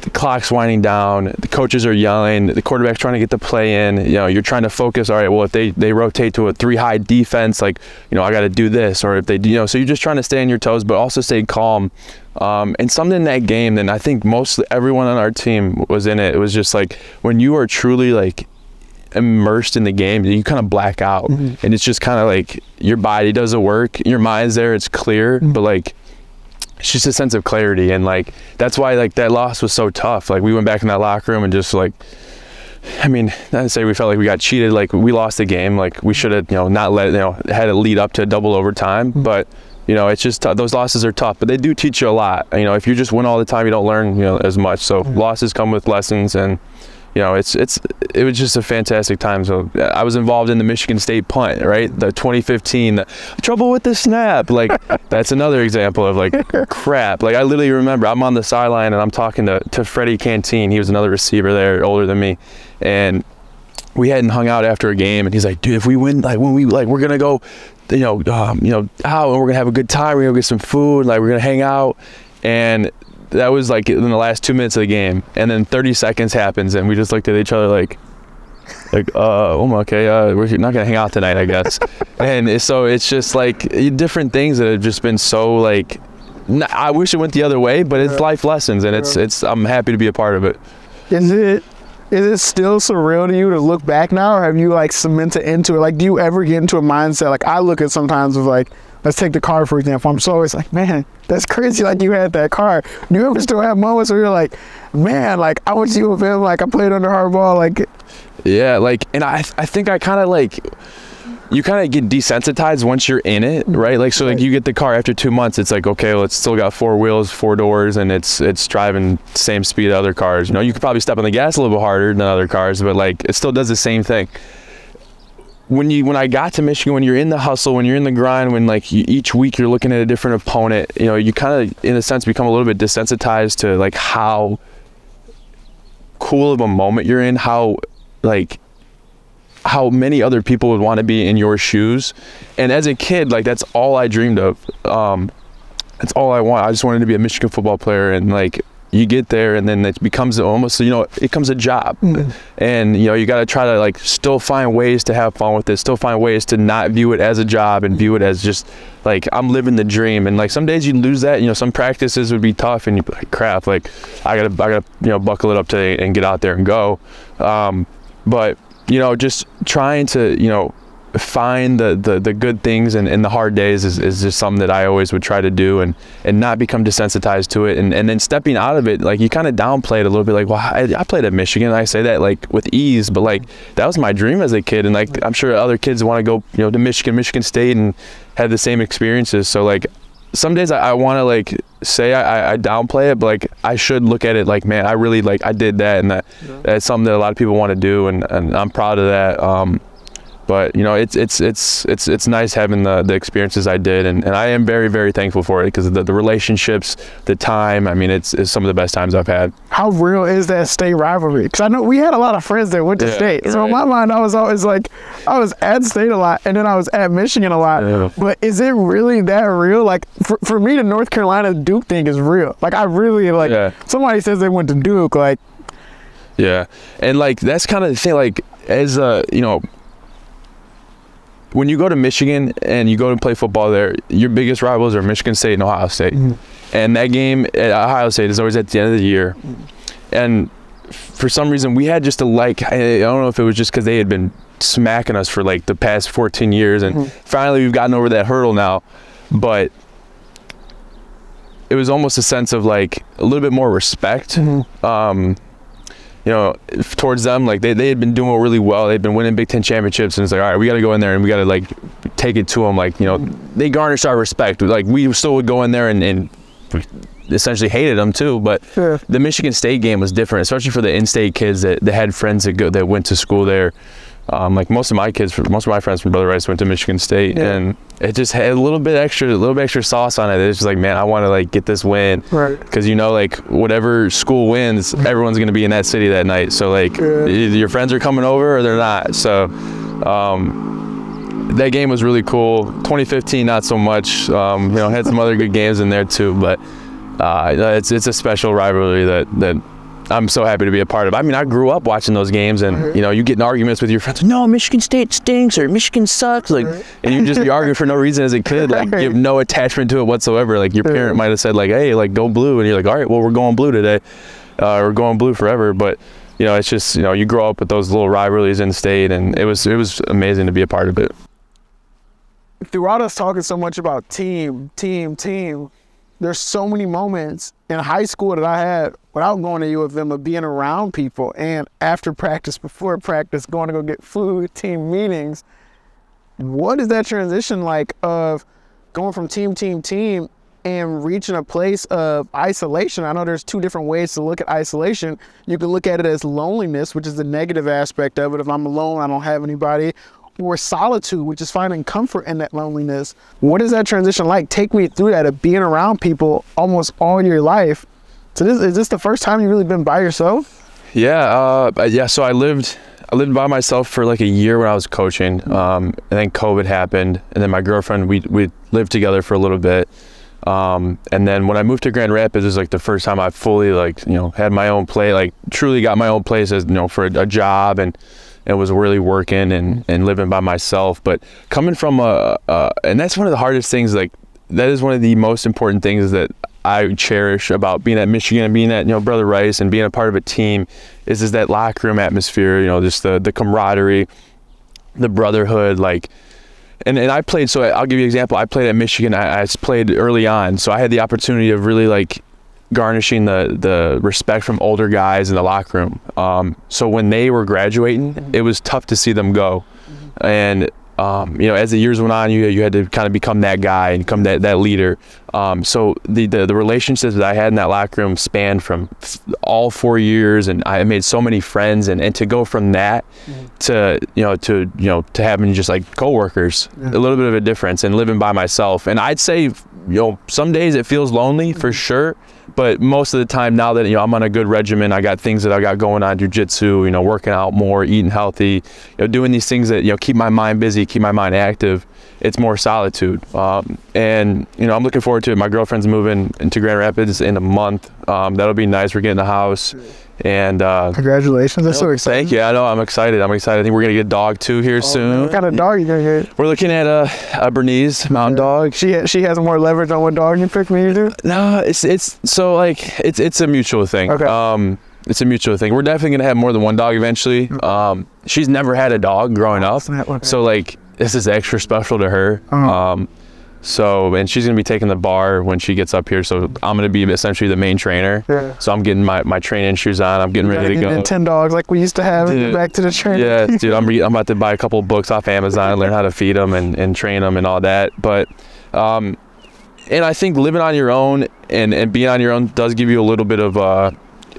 The clock's winding down. The coaches are yelling. The quarterback's trying to get the play in. You know, you're trying to focus. All right, well, if they they rotate to a three-high defense, like you know, I got to do this. Or if they, you know, so you're just trying to stay on your toes, but also stay calm. Um, and something in that game, then I think most everyone on our team was in it. It was just like when you are truly like immersed in the game, you kind of black out. Mm-hmm. And it's just kind of like your body does the work, your mind's there, it's clear. Mm-hmm. But like it's just a sense of clarity, and like that's why like that loss was so tough. Like we went back in that locker room and just like, I mean, not to say we felt like we got cheated, like we lost the game, like we should have, you know, not let, you know, had it lead up to a double overtime. Mm-hmm. But you know, it's just tough. Those losses are tough, but they do teach you a lot. You know, if you just win all the time, you don't learn, you know, as much. So mm-hmm. losses come with lessons, and you know, it's it's it was just a fantastic time. So I was involved in the Michigan State punt, right? The twenty fifteen, the trouble with the snap. Like that's another example of like crap. Like I literally remember I'm on the sideline and I'm talking to to Freddie Canteen. He was another receiver there, older than me, and we hadn't hung out after a game. And he's like, dude, if we win, like when we like we're gonna go, you know, um, you know, out, and we're gonna have a good time. We're gonna get some food. Like we're gonna hang out. And that was like in the last two minutes of the game, and then thirty seconds happens, and we just looked at each other like, like, uh, okay, uh, we're not gonna hang out tonight, I guess. And so it's just like different things that have just been so like, I wish it went the other way, but it's life lessons, and it's it's. I'm happy to be a part of it. Is it is it still surreal to you to look back now, or have you like cemented into it? Like, do you ever get into a mindset like I look at sometimes of like, let's take the car, for example. I'm so always like, man, that's crazy, like you had that car. Do you ever still have moments where you're like, man, like I was you with him, like I played under Harbaugh, like. Yeah, like, and I, I think I kind of like, you kind of get desensitized once you're in it, right? Like, so, like, you get the car after two months, it's like, okay, well, it's still got four wheels, four doors, and it's it's driving same speed as other cars. You know, you could probably step on the gas a little bit harder than other cars, but, like, it still does the same thing. When you when I got to Michigan, when you're in the hustle, when you're in the grind, when, like, you, each week you're looking at a different opponent, you know, you kind of, in a sense, become a little bit desensitized to, like, how cool of a moment you're in, how, like, how many other people would want to be in your shoes. And as a kid, like, that's all I dreamed of. Um, that's all I want. I just wanted to be a Michigan football player, and, like, you get there and then it becomes almost, you know, it becomes a job. Mm-hmm. And, you know, you got to try to, like, still find ways to have fun with it, still find ways to not view it as a job and view it as just, like, I'm living the dream. And, like, some days you lose that, you know, some practices would be tough and you'd be like, crap, like, I got to, I got to, you know, buckle it up today and get out there and go. Um, but, you know, just trying to, you know, find the, the, the good things and, and the hard days is, is just something that I always would try to do, and, and not become desensitized to it. And, and then stepping out of it, like, you kind of downplay it a little bit, like, well, I, I played at Michigan. I say that, like, with ease, but, like, that was my dream as a kid. And, like, I'm sure other kids want to go, you know, to Michigan, Michigan State, and have the same experiences. So, like, some days I, I want to, like, say I, I downplay it, but, like, I should look at it like, man, I really, like, I did that, and that, yeah, that's something that a lot of people want to do, and, and I'm proud of that. Um, But, you know, it's it's it's it's it's nice having the, the experiences I did, and, and I am very, very thankful for it, because the, the relationships, the time, I mean, it's, it's some of the best times I've had. How real is that state rivalry? Because I know we had a lot of friends that went to, yeah, state. So, right, in my mind, I was always like, I was at state a lot, and then I was at Michigan a lot. Yeah. But is it really that real? Like, for, for me, the North Carolina Duke thing is real. Like, I really, like, yeah, somebody says they went to Duke, like. Yeah. And, like, that's kind of the thing, like, as a, you know, when you go to Michigan and you go to play football there, your biggest rivals are Michigan State and Ohio State. Mm-hmm. And that game at Ohio State is always at the end of the year. Mm-hmm. And for some reason, we had just a, like, I don't know if it was just because they had been smacking us for, like, the past fourteen years. And mm-hmm, finally, we've gotten over that hurdle now. But it was almost a sense of, like, a little bit more respect. Mm-hmm. Um, you know, towards them, like, they, they had been doing really well. They'd been winning Big Ten championships, and it's like, all right, we got to go in there and we got to, like, take it to them. Like, you know, they garnished our respect. Like, we still would go in there and, and essentially hated them too. But yeah, the Michigan State game was different, especially for the in-state kids that, that had friends that go, that went to school there. Um, like, most of my kids, most of my friends from Brother Rice went to Michigan State, yeah, and it just had a little bit extra, a little bit extra sauce on it. It's just like, man, I want to, like, get this win, right? Because, you know, like, whatever school wins, everyone's going to be in that city that night. So, like, yeah, either your friends are coming over or they're not. So, um, that game was really cool. twenty fifteen, not so much. Um, you know, had some other good games in there too, but uh, it's it's a special rivalry that that. I'm so happy to be a part of. I mean, I grew up watching those games, and, right, you know, you get in arguments with your friends. No, Michigan State stinks, or Michigan sucks, like, right, and you just be arguing for no reason as a kid, like, right, you have no attachment to it whatsoever. Like, your parent, right, might have said, like, hey, like, go blue, and you're like, all right, well, we're going blue today, uh, we're going blue forever. But, you know, it's just, you know, you grow up with those little rivalries in state, and it was it was amazing to be a part of it. Throughout us talking so much about team, team, team, there's so many moments in high school that I had without going to U of M of being around people, and after practice, before practice, going to go get food, team meetings. What is that transition like of going from team, team, team and reaching a place of isolation? I know there's two different ways to look at isolation. You can look at it as loneliness, which is the negative aspect of it. If I'm alone, I don't have anybody. Or solitude, which is finding comfort in that loneliness. What is that transition like? Take me through that, of being around people almost all your life. So this is this the first time you've really been by yourself? Yeah, uh, yeah. So I lived, I lived by myself for like a year when I was coaching, um, and then COVID happened, and then my girlfriend, we we lived together for a little bit, um, and then when I moved to Grand Rapids, it was like the first time I fully, like, you know, had my own place, like, truly got my own place as, you know, for a, a job, and. and was really working and, and living by myself. But coming from a, a, and that's one of the hardest things, like, that is one of the most important things that I cherish about being at Michigan and being at, you know, Brother Rice and being a part of a team is, is that locker room atmosphere, you know, just the, the camaraderie, the brotherhood, like, and, and I played, so I'll give you an example. I played at Michigan, I, I played early on. So I had the opportunity of really, like, garnishing the the respect from older guys in the locker room. Um, so when they were graduating, it was tough to see them go. And um, you know, as the years went on, you you had to kind of become that guy and become that that leader. Um, so the, the the relationships that I had in that locker room spanned from all four years, and I made so many friends. And, and to go from that mm-hmm. to you know to you know to having just like coworkers, yeah. a little bit of a difference, and living by myself. And I'd say you know some days it feels lonely mm-hmm. for sure. But most of the time now that you know I'm on a good regimen, I got things that I got going on, jiu-jitsu, you know, working out more, eating healthy, you know, doing these things that you know keep my mind busy, keep my mind active. It's more solitude, um, and you know I'm looking forward to it. My girlfriend's moving into Grand Rapids in a month. Um, that'll be nice. We're getting a house, and uh, congratulations! That's so exciting. Thank you. I know I'm excited. I'm excited. I think we're gonna get a dog too here oh, soon. Man. What kind of dog are you gonna get? We're looking at a, a Bernese Mountain yeah. Dog. She she has more leverage on one dog you pick me to. No, it's it's so like it's it's a mutual thing. Okay. Um, It's a mutual thing. We're definitely gonna have more than one dog eventually. Um, she's never had a dog growing up, so like this is extra special to her. Um, so and she's gonna be taking the bar when she gets up here. So I'm gonna be essentially the main trainer. Yeah. So I'm getting my my training shoes on. I'm getting ready to go. Ten dogs like we used to have. Dude, back to the training. Yeah, dude. I'm re I'm about to buy a couple books off Amazon, learn how to feed them and and train them and all that. But. Um, and I think living on your own and and being on your own does give you a little bit of. Uh,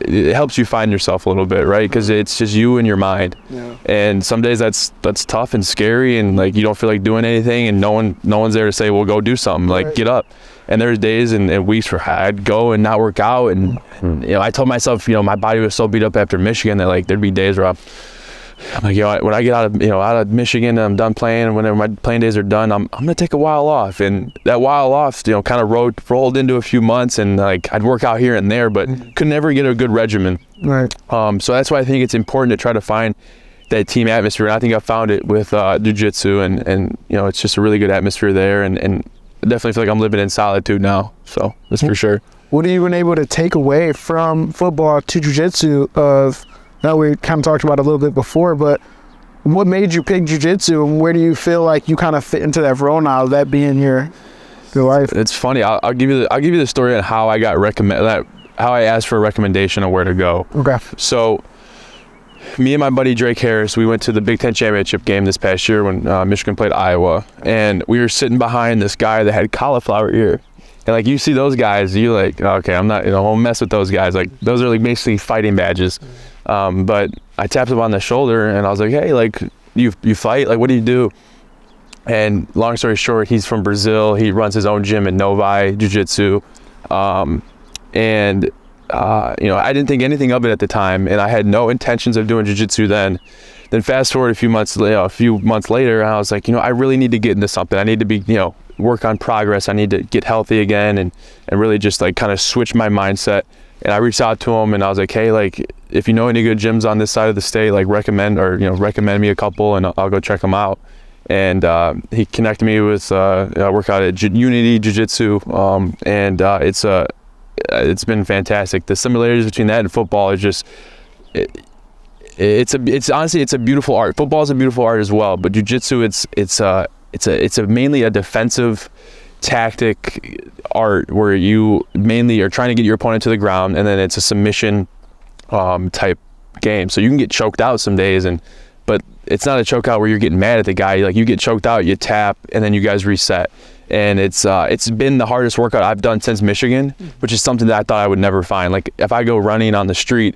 it helps you find yourself a little bit, right? Because it's just you and your mind. Yeah. And some days that's that's tough and scary, and like you don't feel like doing anything, and no one no one's there to say, well, go do something, like right. get up. And there's days and, and weeks where I'd go and not work out, and, and you know I told myself, you know my body was so beat up after Michigan that like there'd be days where I'm, I'm like, you know, when I get out of you know out of Michigan, and I'm done playing, and whenever my playing days are done, I'm I'm gonna take a while off, and that while off, you know, kind of rolled rolled into a few months, and like I'd work out here and there, but could never get a good regimen. Right. Um. So that's why I think it's important to try to find that team atmosphere, and I think I found it with uh, jiu-jitsu, and and you know, it's just a really good atmosphere there, and and I definitely feel like I'm living in solitude now. So that's for sure. What have you been able to take away from football to jiu-jitsu of? Now we kind of talked about it a little bit before, but what made you pick jiu-jitsu, and where do you feel like you kind of fit into that role now, that being your your life? It's funny. I'll, I'll give you the, I'll give you the story on how I got recommend that how I asked for a recommendation on where to go. Okay. So me and my buddy Drake Harris, we went to the Big Ten championship game this past year when uh, Michigan played Iowa, and we were sitting behind this guy that had cauliflower ear. And like you see those guys, you like okay, I'm not you know I'll mess with those guys. Like those are like basically fighting badges. Um, but I tapped him on the shoulder and I was like, hey, like you, you fight, like, what do you do? And long story short, he's from Brazil. He runs his own gym in Novi Jiu-Jitsu. Um, and, uh, you know, I didn't think anything of it at the time, and I had no intentions of doing jiu-jitsu then. Then fast forward a few months, you know, a few months later, and I was like, you know, I really need to get into something. I need to be, you know, work on progress. I need to get healthy again and, and really just like kind of switch my mindset. And I reached out to him and I was like, hey, like, if you know any good gyms on this side of the state, like recommend or, you know, recommend me a couple and I'll, I'll go check them out. And uh, he connected me with uh, a workout at J Unity Jiu-Jitsu. Um, and uh, it's uh, it's been fantastic. The similarities between that and football is just, it, it's a, it's honestly, it's a beautiful art. Football is a beautiful art as well, but jiu-jitsu, it's, it's, uh, it's a, it's a mainly a defensive tactic art where you mainly are trying to get your opponent to the ground, and then it's a submission um, type game. So you can get choked out some days, and but it's not a choke out where you're getting mad at the guy. Like you get choked out, you tap, and then you guys reset. And it's uh, it's been the hardest workout I've done since Michigan, which is something that I thought I would never find. Like if I go running on the street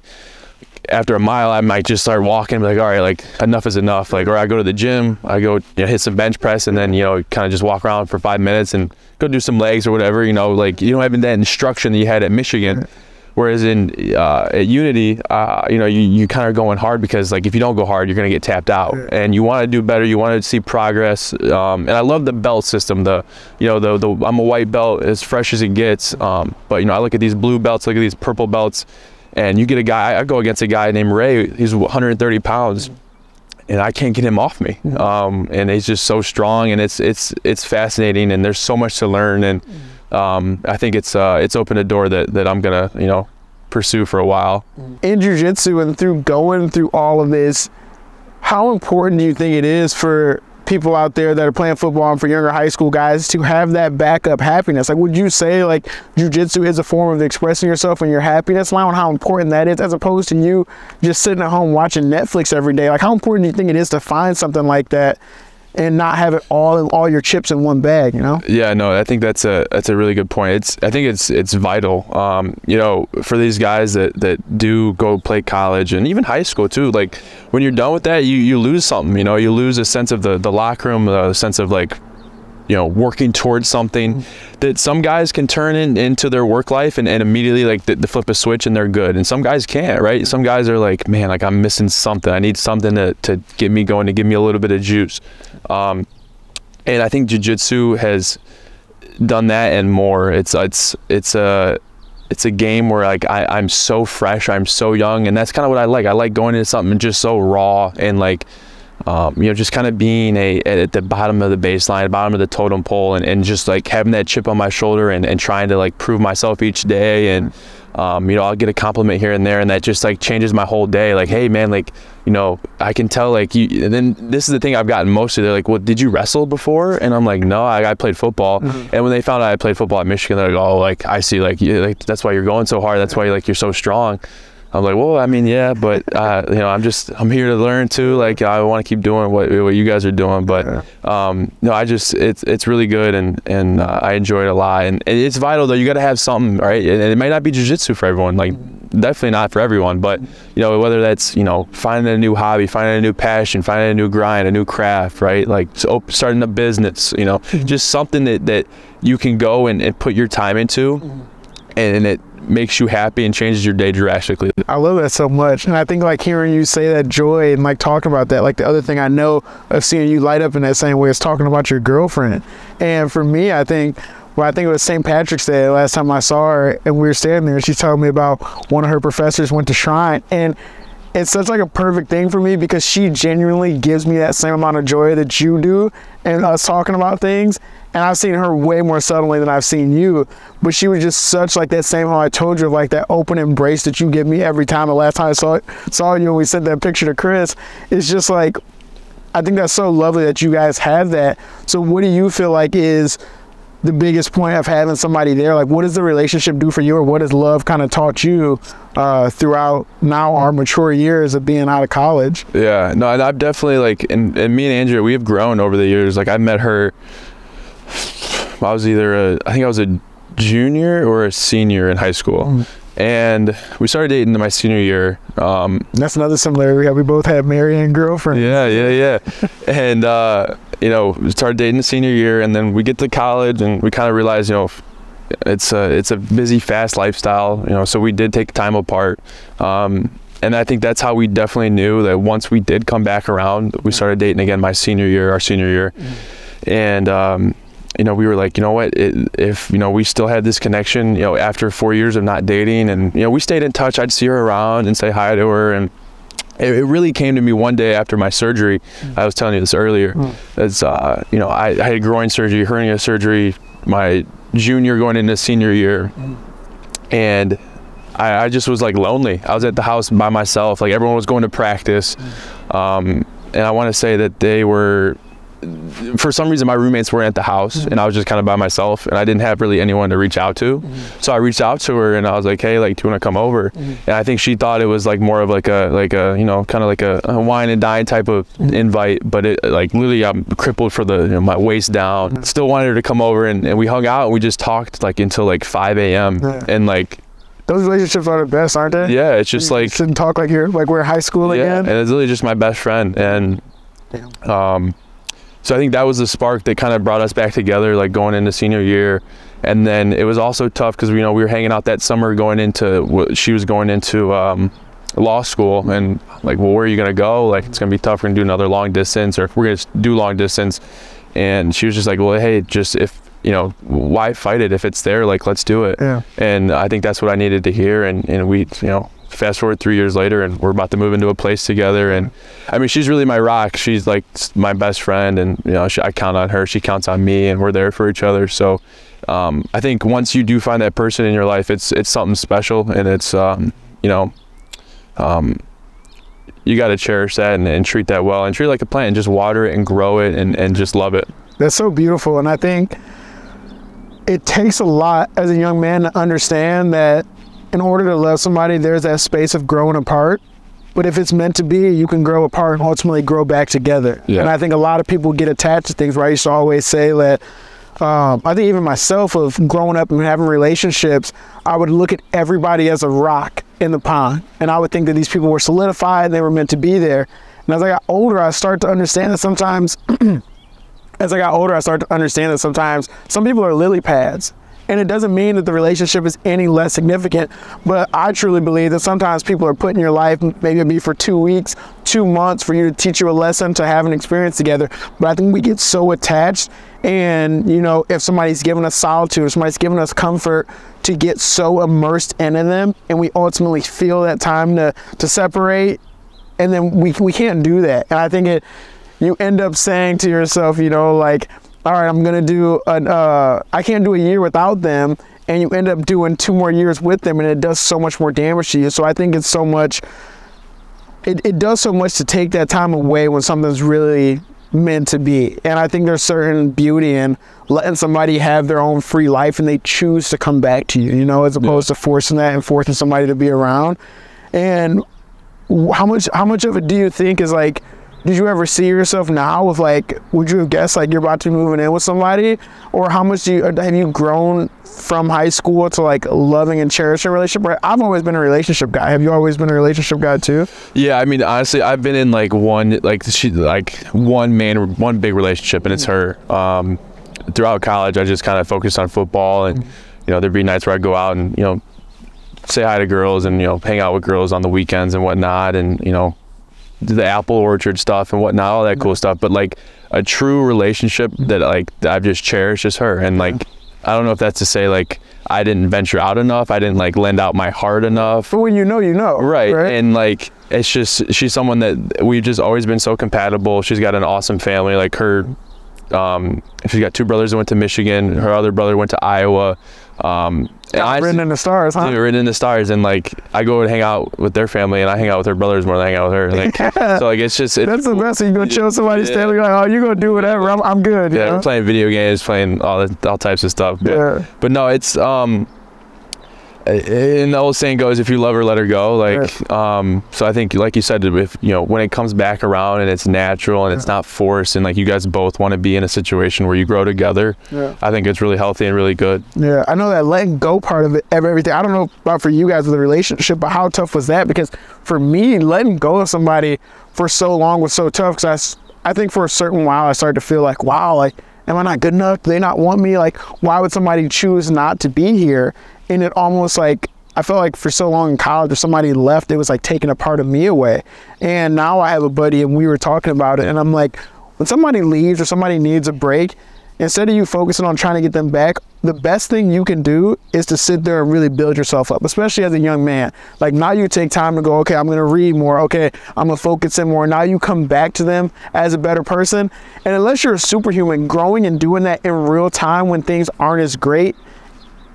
after a mile, I might just start walking and be like, all right, like enough is enough. Like, or I go to the gym, I go you know, hit some bench press, and then, you know, kind of just walk around for five minutes and go do some legs or whatever, you know, like you don't have that instruction that you had at Michigan. Whereas in, uh, at Unity, uh, you know, you, you kind of going hard because like, if you don't go hard, you're going to get tapped out, and you want to do better. You want to see progress. Um, and I love the belt system, the, you know, the, the, I'm a white belt as fresh as it gets. Um, but you know, I look at these blue belts, look at these purple belts. And you get a guy, I go against a guy named Ray, he's one hundred thirty pounds, and I can't get him off me. Um, and he's just so strong, and it's it's it's fascinating, and there's so much to learn, and um, I think it's uh, it's opened a door that, that I'm gonna, you know, pursue for a while. In jiu-jitsu and through going through all of this, how important do you think it is for people out there that are playing football and for younger high school guys to have that backup happiness? Like, would you say like jiu-jitsu is a form of expressing yourself and your happiness line, and how important that is as opposed to you just sitting at home watching Netflix every day? Like, how important do you think it is to find something like that and not have it all all your chips in one bag, you know? Yeah, no, I think that's a that's a really good point. It's I think it's it's vital, um, you know, for these guys that that do go play college and even high school too. Like when you're done with that, you you lose something, you know, you lose a sense of the the locker room, a sense of like, you know, working towards something that some guys can turn in, into their work life and, and immediately like the, the flip a switch and they're good. And some guys can't, right? Some guys are like, man, like I'm missing something. I need something to, to get me going, to give me a little bit of juice. Um, and I think jiu-jitsu has done that and more. It's, it's, it's a, it's a game where like I, I'm so fresh, I'm so young. And that's kind of what I like. I like going into something just so raw and like, Um, you know, just kind of being a at the bottom of the baseline, bottom of the totem pole, and, and just like having that chip on my shoulder and, and trying to like prove myself each day. And um, you know, I'll get a compliment here and there, and that just like changes my whole day. Like, hey man, like, you know, I can tell like you. And then this is the thing I've gotten mostly. They're like, well, did you wrestle before? And I'm like, no, I, I played football. Mm-hmm. And when they found out I played football at Michigan, they're like, oh, like I see, like, you, like that's why you're going so hard. That's why like you're so strong. I'm like, well, I mean, yeah, but, uh, you know, I'm just, I'm here to learn too. Like, I want to keep doing what, what you guys are doing, but, um, no, I just, it's, it's really good. And, and, uh, I enjoy it a lot, and it's vital though. You got to have something, right? And it might not be jiu-jitsu for everyone, like definitely not for everyone, but you know, whether that's, you know, finding a new hobby, finding a new passion, finding a new grind, a new craft, right? Like so starting a business, you know, mm-hmm. just something that, that you can go and, and put your time into mm-hmm. and it makes you happy and changes your day drastically. I love that so much, and I think like hearing you say that joy and like talking about that, like the other thing I know of seeing you light up in that same way is talking about your girlfriend. And for me, I think well I think it was Saint Patrick's Day last time I saw her, and we were standing there and she told me about one of her professors went to Shrine, and it's such like a perfect thing for me because she genuinely gives me that same amount of joy that you do and us talking about things. And I've seen her way more suddenly than I've seen you, but she was just such like that same how I told you, like that open embrace that you give me every time. The last time I saw, saw you and we sent that picture to Chris, it's just like, I think that's so lovely that you guys have that. So what do you feel like is the biggest point of having somebody there? Like what does the relationship do for you, or what has love kind of taught you uh, throughout now our mature years of being out of college? Yeah, no, and I've definitely like, and, and me and Andrea, we have grown over the years. Like I met her, I was either a, I think I was a junior or a senior in high school. Mm. And we started dating my senior year. Um, That's another similarity we have. We both had marrying girlfriends. Yeah, yeah, yeah. And, uh, you know, we started dating the senior year, and then we get to college and we kind of realized, you know, it's a, it's a busy, fast lifestyle, you know, so we did take time apart. Um, And I think that's how we definitely knew that once we did come back around, we started dating again my senior year, our senior year. Mm. And, um, you know, we were like, you know what, it, if, you know, we still had this connection, you know, after four years of not dating, and, you know, we stayed in touch. I'd see her around and say hi to her. And it, it really came to me one day after my surgery. Mm. I was telling you this earlier. Mm. It's, uh, you know, I, I had groin surgery, hernia surgery, my junior going into senior year. Mm. And I, I just was like lonely. I was at the house by myself. Like everyone was going to practice. Mm. Um, and I want to say that they were, for some reason my roommates weren't at the house, mm-hmm. and I was just kind of by myself, and I didn't have really anyone to reach out to. Mm-hmm. So I reached out to her and I was like, hey, like, do you want to come over? Mm-hmm. And I think she thought it was like more of like a, like a, you know, kind of like a, a wine and dine type of mm-hmm. invite, but it like literally I'm crippled for the, you know, my waist down. Mm-hmm. Still wanted her to come over, and, and we hung out and we just talked like until like five A M Yeah. And like, those relationships are the best, aren't they? Yeah. It's just you like, sit and talk like you're like we're high school yeah, again. And it's really just my best friend. And, Damn. um, So I think that was the spark that kind of brought us back together, like going into senior year. And then it was also tough because, you know, we were hanging out that summer going into what she was going into um, law school, and like, well, where are you going to go? Like, it's going to be tough. We're going to do another long distance, or if we're going to do long distance. And she was just like, well, hey, just if, you know, why fight it? If it's there, like, let's do it. Yeah. And I think that's what I needed to hear. And, and we, you know, fast forward three years later and we're about to move into a place together. And I mean, she's really my rock. She's like my best friend, and you know, she, I count on her, she counts on me, and we're there for each other. So um, I think once you do find that person in your life, it's it's something special, and it's um, you know um, you got to cherish that and, and treat that well, and treat it like a plant and just water it and grow it and, and just love it. That's so beautiful. And I think it takes a lot as a young man to understand that in order to love somebody, there's that space of growing apart, But if it's meant to be, you can grow apart and ultimately grow back together. Yeah. And I think a lot of people get attached to things, right? I used to always say that, um, I think even myself, of growing up and having relationships, I would look at everybody as a rock in the pond. And I would think that these people were solidified, they were meant to be there. And as I got older, I started to understand that sometimes, as I got older, I started to understand that sometimes some people are lily pads. And it doesn't mean that the relationship is any less significant, but I truly believe that sometimes people are put in your life, maybe it'll be for two weeks, two months, for you to teach you a lesson, to have an experience together. But I think we get so attached, and you know, if somebody's giving us solitude, if somebody's giving us comfort, to get so immersed into them, and we ultimately feel that time to, to separate, and then we, we can't do that. And I think it, you end up saying to yourself, you know, like, all right, I'm gonna do an, uh, I can't do a year without them, and you end up doing two more years with them, and it does so much more damage to you. So I think it's so much, it, it does so much to take that time away when something's really meant to be. And I think there's certain beauty in letting somebody have their own free life, and they choose to come back to you, you know, as opposed yeah. to forcing that and forcing somebody to be around. And how much, how much of it do you think is like, did you ever see yourself now with like, would you have guessed like you're about to be moving in with somebody? Or how much do you, have you grown from high school to like loving and cherishing a relationship? I've always been a relationship guy. Have you always been a relationship guy too? Yeah, I mean, honestly, I've been in like one, like she, like one man, one big relationship, and it's her. Um, throughout college, I just kind of focused on football, and, you know, there'd be nights where I'd go out and, you know, say hi to girls and, you know, hang out with girls on the weekends and whatnot, and, you know, the apple orchard stuff and whatnot, all that cool stuff. But like a true relationship that like that I've just cherished is her. And like, I don't know if that's to say like I didn't venture out enough, I didn't like lend out my heart enough. But when you know, you know, right? right? And like, it's just, she's someone that we've just always been so compatible. She's got an awesome family. Like her, um, she's got two brothers that went to Michigan. Her other brother went to Iowa. Um, I, written in the stars, huh? Written in the stars, and like I go and hang out with their family, and I hang out with her brothers more than I hang out with her. Like, yeah. So like it's just it, that's the best. So you gonna chill somebody's yeah. family, like, oh, you are gonna do whatever. I'm I'm good. Yeah, you know? We're playing video games, playing all the, all types of stuff. But, yeah. But no, it's um, and the old saying goes, if you love her, let her go. Like yeah. um, so I think like you said, if you know when it comes back around and it's natural and yeah. it's not forced, and like you guys both want to be in a situation where you grow together, yeah. I think it's really healthy and really good. Yeah, I know that letting go part of it, everything. I don't know about for you guys with the relationship, but how tough was that? Because for me, letting go of somebody for so long was so tough. Because I, I think for a certain while, I started to feel like, wow, like am I not good enough? Do they not want me? Like why would somebody choose not to be here? And it almost like, I felt like for so long in college, if somebody left, it was like taking a part of me away. And now I have a buddy and we were talking about it, and I'm like, when somebody leaves or somebody needs a break, instead of you focusing on trying to get them back, the best thing you can do is to sit there and really build yourself up, especially as a young man. Like now you take time to go, okay, I'm gonna read more. Okay, I'm gonna focus in more. Now you come back to them as a better person. And unless you're a superhuman, growing and doing that in real time when things aren't as great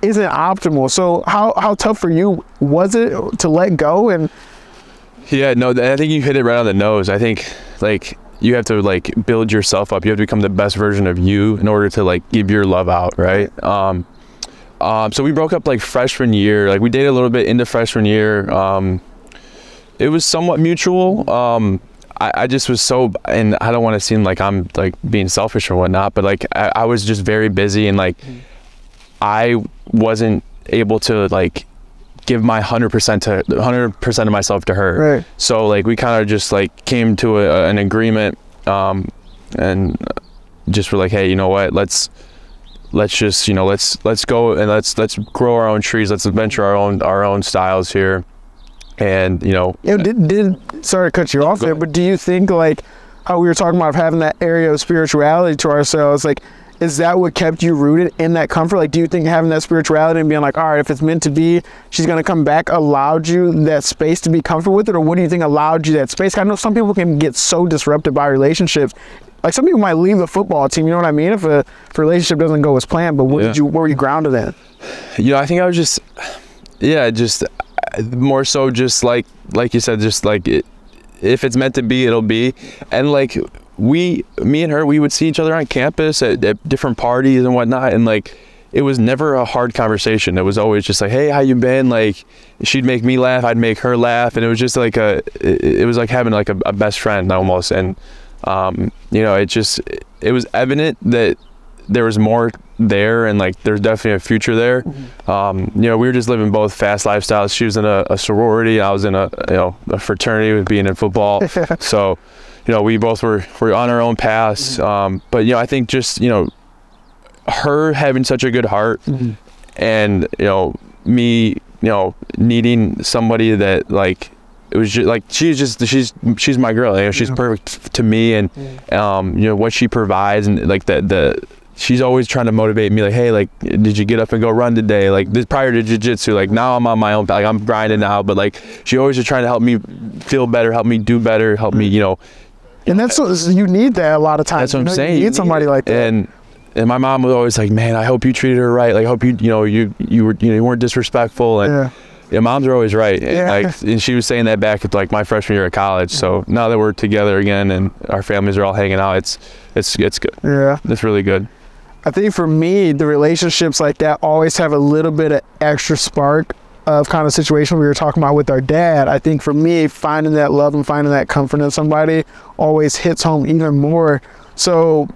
isn't optimal. So how, how tough for you was it to let go? And yeah, no, I think you hit it right on the nose. I think like you have to like build yourself up. You have to become the best version of you in order to like give your love out, right? Um, um, so we broke up like freshman year. Like we dated a little bit into freshman year. Um, it was somewhat mutual. Um, I, I just was so, and I don't want to seem like I'm like being selfish or whatnot, but like I, I was just very busy, and like I wasn't able to like give my one hundred percent to one hundred percent of myself to her. Right. So like we kind of just like came to a, an agreement, um, and just were like, hey, you know what? Let's let's just you know let's let's go and let's let's grow our own trees. Let's adventure our own our own styles here. And you know, you know did, did sorry to cut you off there, but do you think like how we were talking about having that area of spirituality to ourselves, like, is that what kept you rooted in that comfort? Like, do you think having that spirituality and being like, all right, if it's meant to be, she's gonna come back, allowed you that space to be comfortable with it? Or what do you think allowed you that space? I know some people can get so disrupted by relationships. Like some people might leave the football team, you know what I mean? If a, if a relationship doesn't go as planned, but what yeah. did you, where were you grounded in? You know, I think I was just, yeah, just more so just like, like you said, just like, it, if it's meant to be, it'll be. And like, we, me and her, we would see each other on campus at, at different parties and whatnot, and like it was never a hard conversation. It was always just like, hey, how you been? Like, she'd make me laugh, I'd make her laugh, and it was just like a, it was like having like a, a best friend almost. And um, you know, it just, it was evident that there was more there, and like there's definitely a future there. Mm-hmm. Um, you know, we were just living both fast lifestyles. She was in a, a sorority, I was in a, you know, a fraternity with being in football. So, you know, we both were were on our own paths. Mm-hmm. Um, but you know, I think just, you know, her having such a good heart, mm-hmm. and you know, me, you know, needing somebody that, like, it was just like, she's just, she's she's my girl. You know, she's yeah. perfect to me, and yeah. um, you know, what she provides, and like the the. She's always trying to motivate me, like, hey, like, did you get up and go run today? Like, this prior to jiu-jitsu, like, now I'm on my own, like, I'm grinding now, but like, she always is trying to help me feel better, help me do better, help me, you know. And that's, you need that a lot of times. That's what I'm saying. You need somebody like that. And and my mom was always like, man, I hope you treated her right. Like, I hope you, you know, you you were, you know, you weren't disrespectful. And yeah. Yeah, moms are always right. And, yeah. like, and she was saying that back at like my freshman year at college. So now that we're together again and our families are all hanging out, it's it's it's good. Yeah, it's really good. I think for me, the relationships like that always have a little bit of extra spark of kind of situation we were talking about with our dad. I think for me, finding that love and finding that comfort in somebody always hits home even more. So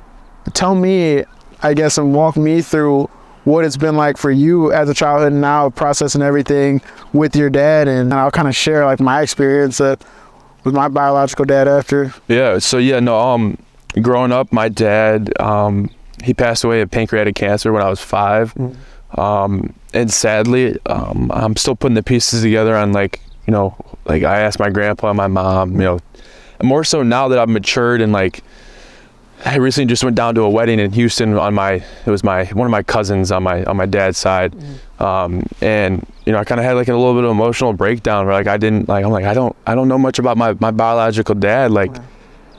tell me, I guess, and walk me through what it's been like for you as a child and now processing everything with your dad. And I'll kind of share like my experience that with my biological dad after. Yeah. So yeah, no, um, growing up, my dad, um, he passed away of pancreatic cancer when I was five. Mm-hmm. Um, and sadly, um, I'm still putting the pieces together on, like, you know, like I asked my grandpa and my mom, you know, more so now that I've matured. And like, I recently just went down to a wedding in Houston on my, it was my, one of my cousins on my, on my dad's side. Mm-hmm. Um, and you know, I kind of had like a little bit of emotional breakdown where like, I didn't like, I'm like, I don't, I don't know much about my, my biological dad. Like, wow.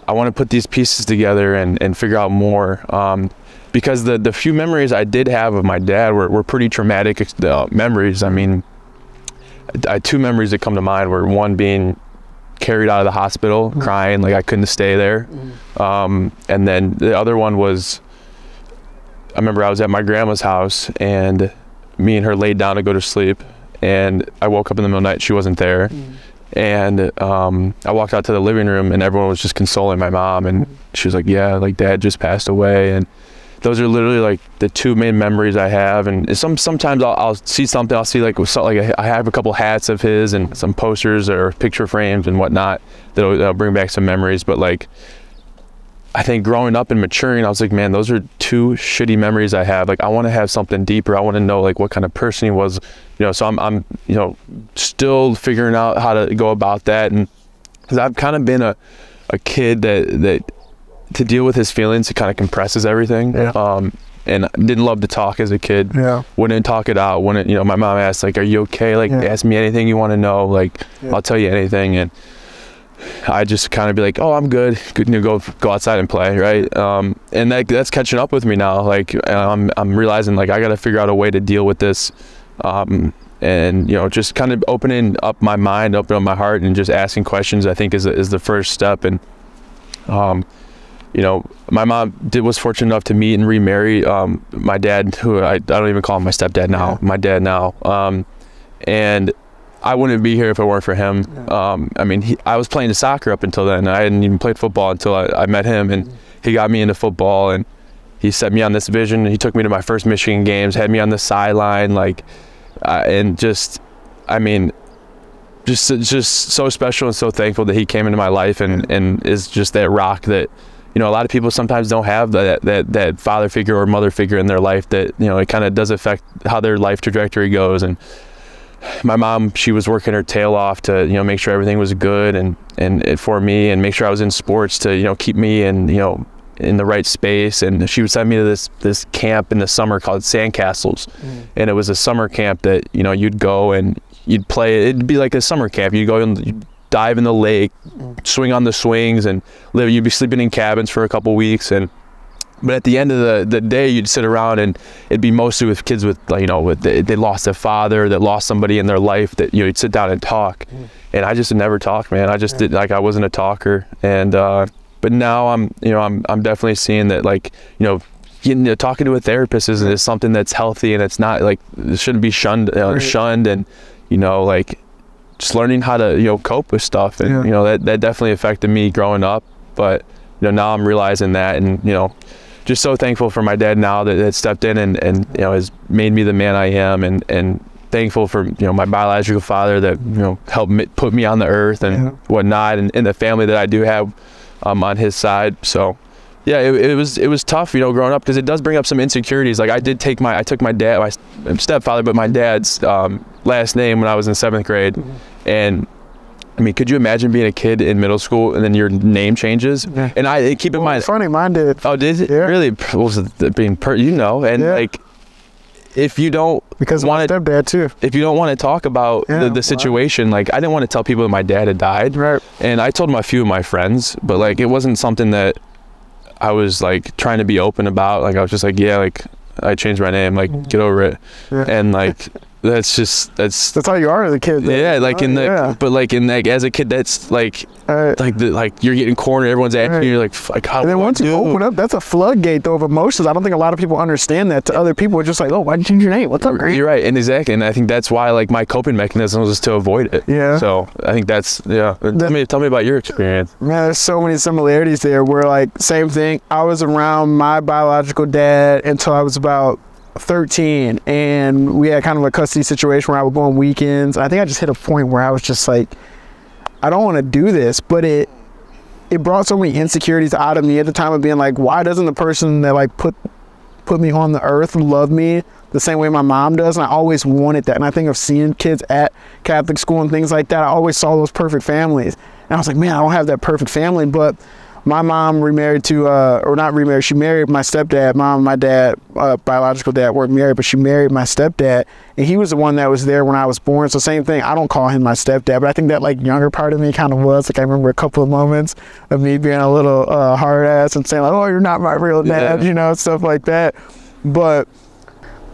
I want to put these pieces together and, and figure out more. Um, because the, the few memories I did have of my dad were, were pretty traumatic uh, memories. I mean, I had two memories that come to mind were one being carried out of the hospital, mm-hmm. crying, like I couldn't stay there. Mm-hmm. Um, and then the other one was, I remember I was at my grandma's house and me and her laid down to go to sleep. And I woke up in the middle of the night, she wasn't there. Mm-hmm. And um, I walked out to the living room and everyone was just consoling my mom. And mm-hmm. she was like, yeah, like dad just passed away. And those are literally like the two main memories I have. And some sometimes I'll, I'll see something, I'll see like, like a, I have a couple hats of his and some posters or picture frames and whatnot that'll, that'll bring back some memories. But like, I think growing up and maturing, I was like, man, those are two shitty memories I have. Like, I want to have something deeper. I want to know like what kind of person he was, you know. So I'm, I'm, you know, still figuring out how to go about that. And because I've kind of been a, a kid that, that, to deal with his feelings, it kind of compresses everything. Yeah. Um, and didn't love to talk as a kid. Yeah. Wouldn't talk it out. Wouldn't, you know, my mom asked, like, are you okay? Like, yeah. ask me anything you want to know. Like, yeah. I'll tell you anything. And I just kind of be like, oh, I'm good. Good, you know, go go outside and play, right? Um, and that that's catching up with me now. Like, I'm, I'm realizing, like, I got to figure out a way to deal with this. Um, and, you know, just kind of opening up my mind, opening up my heart, and just asking questions, I think, is, is the first step. And, um, you know, my mom did was fortunate enough to meet and remarry um, my dad, who I, I don't even call him my stepdad now, yeah. my dad now. Um, and I wouldn't be here if it weren't for him. Yeah. Um, I mean, he, I was playing soccer up until then. I hadn't even played football until I, I met him, and he got me into football, and he set me on this vision. He took me to my first Michigan games, had me on the sideline, like, uh, and just, I mean, just just so special and so thankful that he came into my life and, and is just that rock that, you know, a lot of people sometimes don't have that, that that father figure or mother figure in their life that, you know, it kind of does affect how their life trajectory goes. And my mom, she was working her tail off to, you know, make sure everything was good and, and for me, and make sure I was in sports to, you know, keep me in, you know, in the right space. And she would send me to this, this camp in the summer called Sandcastles. Mm. And it was a summer camp that, you know, you'd go and you'd play. It'd be like a summer camp. You'd go and you'd dive in the lake, swing on the swings, and live. You'd be sleeping in cabins for a couple weeks, and but at the end of the, the day, you'd sit around, and it'd be mostly with kids with, like, you know, with they, they lost their father, that lost somebody in their life. That, you know, you'd sit down and talk, and I just never talked, man. I just yeah. didn't like I wasn't a talker, and uh, but now I'm, you know, I'm I'm definitely seeing that, like, you know, you know, talking to a therapist is, is something that's healthy, and it's not like it shouldn't be shunned, uh, right. shunned, and you know, like just learning how to you know cope with stuff, and yeah. you know that that definitely affected me growing up. But you know now I'm realizing that, and you know, just so thankful for my dad now that, that stepped in and and you know has made me the man I am, and and thankful for you know my biological father that you know helped me, put me on the earth and yeah. whatnot, and, and the family that I do have um, on his side. So. Yeah, it, it was it was tough, you know, growing up, because it does bring up some insecurities. Like I did take my I took my dad, my stepfather, but my dad's um, last name when I was in seventh grade, mm-hmm. and I mean, could you imagine being a kid in middle school and then your name changes? Yeah. And I keep in well, mind. It's funny, mine did. Oh, did it yeah. really? Was it being per, you know, and yeah. like if you don't because of my stepdad too. If you don't want to talk about yeah, the, the situation, wow. like I didn't want to tell people that my dad had died, right? And I told my few of my friends, but like it wasn't something that. I was like trying to be open about, like I was just like, yeah, like I changed my name, like get over it, yeah. and like that's just that's that's how you are as a kid. Though. Yeah, like oh, in the yeah. but like in like as a kid, that's like right. like the, like you're getting cornered, everyone's acting, right. you're like like how. And then once you open up, that's a floodgate though of emotions. I don't think a lot of people understand that. To yeah. other people, are just like, oh, why did you change your name? What's up, Grant? You're right, and exactly, and I think that's why like my coping mechanism was to avoid it. Yeah. So I think that's yeah. The, tell me tell me about your experience. Man, there's so many similarities there. Where like same thing. I was around my biological dad until I was about. thirteen, and we had kind of a custody situation where I would go on weekends. I think I just hit a point where I was just like, I don't want to do this, but it it brought so many insecurities out of me at the time of being like, why doesn't the person that like put put me on the earth love me the same way my mom does? And I always wanted that, and I think of seeing kids at Catholic school and things like that, I always saw those perfect families, and I was like, man, I don't have that perfect family. But my mom remarried to, uh, or not remarried, she married my stepdad. Mom and my dad, uh, biological dad, weren't married, but she married my stepdad. And he was the one that was there when I was born. So same thing, I don't call him my stepdad, but I think that like younger part of me kind of was. Like I remember a couple of moments of me being a little uh, hard ass and saying like, oh, you're not my real dad, yeah. you know, stuff like that. But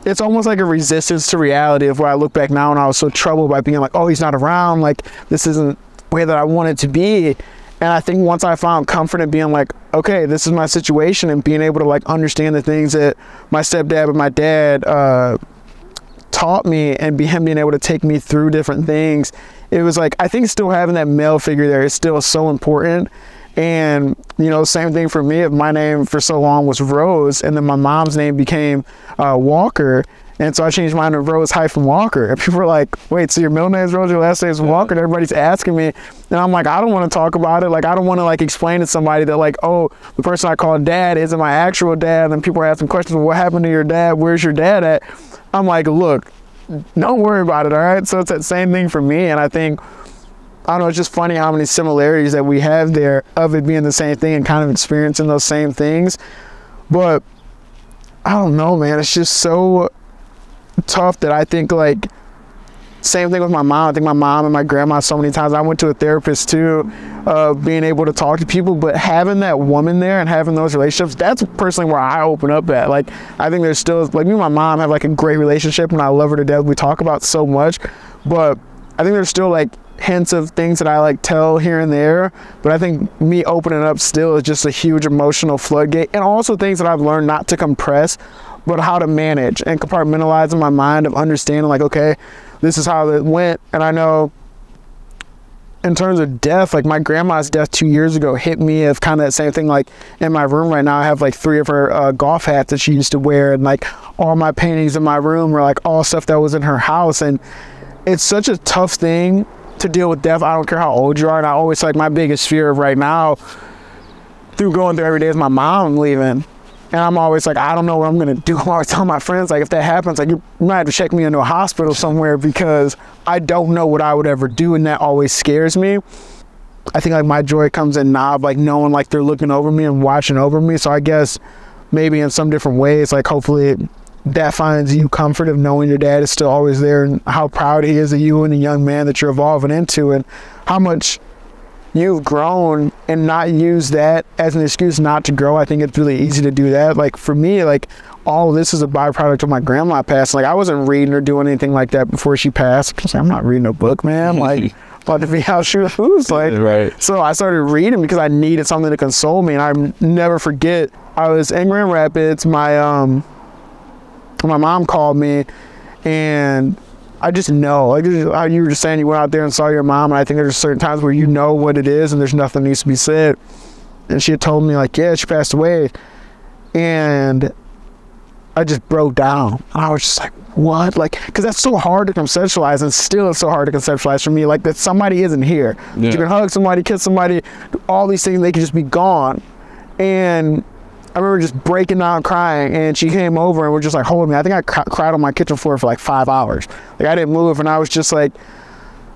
it's almost like a resistance to reality of where I look back now and I was so troubled by being like, oh, he's not around. Like this isn't the way that I want it to be. And I think once I found comfort in being like, okay, this is my situation, and being able to like understand the things that my stepdad and my dad uh, taught me, and be him being able to take me through different things, it was like, I think still having that male figure there is still so important. And you know, same thing for me. If my name for so long was Rose, and then my mom's name became uh, Walker. And so I changed mine to Rose hyphen Walker. And people were like, wait, so your middle name is Rose, your last name is Walker, and everybody's asking me. And I'm like, I don't want to talk about it. Like, I don't want to like explain to somebody that like, oh, the person I call dad isn't my actual dad. And then people are asking questions, well, what happened to your dad? Where's your dad at? I'm like, look, don't worry about it, all right? So it's that same thing for me. And I think, I don't know, it's just funny how many similarities that we have there of it being the same thing and kind of experiencing those same things. But I don't know, man, it's just so tough that I think like same thing with my mom. I think my mom and my grandma so many times, I went to a therapist too, uh, being able to talk to people, but having that woman there and having those relationships, that's personally where I open up at. Like, I think there's still, like, me and my mom have like a great relationship, and I love her to death. We talk about so much, but I think there's still like hints of things that I like tell here and there, but I think me opening up still is just a huge emotional floodgate, and also things that I've learned not to compress, but how to manage and compartmentalize in my mind of understanding like, okay, this is how it went. And I know in terms of death, like my grandma's death two years ago hit me of kind of that same thing. Like in my room right now, I have like three of her uh, golf hats that she used to wear, and like all my paintings in my room were like all stuff that was in her house. And it's such a tough thing to deal with death. I don't care how old you are. And I always like my biggest fear of right now through going through every day is my mom leaving. And I'm always like, I don't know what I'm going to do. I'm always telling my friends, like, if that happens, like, you might have to check me into a hospital somewhere, because I don't know what I would ever do. And that always scares me. I think, like, my joy comes in now, like, knowing, like, they're looking over me and watching over me. So I guess maybe in some different ways, like, hopefully that finds you comfort of knowing your dad is still always there, and how proud he is of you and the young man that you're evolving into, and how much you've grown, and not use that as an excuse not to grow. I think it's really easy to do that. Like for me, like all of this is a byproduct of my grandma passing. Like I wasn't reading or doing anything like that before she passed. I was like, I'm not reading a book, man. Like about to be out shooting who's like. Right. So I started reading because I needed something to console me, and I never forget I was in Grand Rapids. My um, my mom called me, and I just know, like how you were just saying, you went out there and saw your mom, and I think there's certain times where you know what it is and there's nothing that needs to be said. And she had told me, like, yeah, she passed away, and I just broke down. And I was just like, what? Like, because that's so hard to conceptualize, and still it's so hard to conceptualize for me, like, that somebody isn't here. Yeah. You can hug somebody, kiss somebody, all these things, they can just be gone. And I remember just breaking down crying, and she came over and we're just like holding me. I think I cr cried on my kitchen floor for like five hours. Like, I didn't move, and I was just like,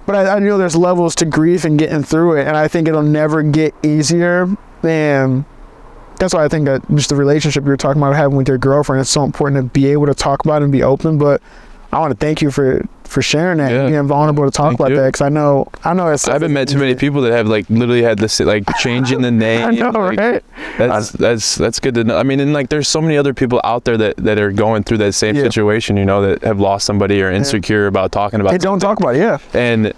but I, I knew there's levels to grief and getting through it, and I think it'll never get easier. And that's why I think that just the relationship you were talking about having with your girlfriend is so important, to be able to talk about it and be open. But I want to thank you for for sharing that, yeah. being vulnerable to talk thank about you. that, because I know I know it's. I haven't met too many people that have like literally had this like change in the name. I know, like, right? That's that's that's good to know. I mean, and like there's so many other people out there that that are going through that same yeah. situation, you know, that have lost somebody or insecure yeah. about talking about. They don't talk about it, yeah. And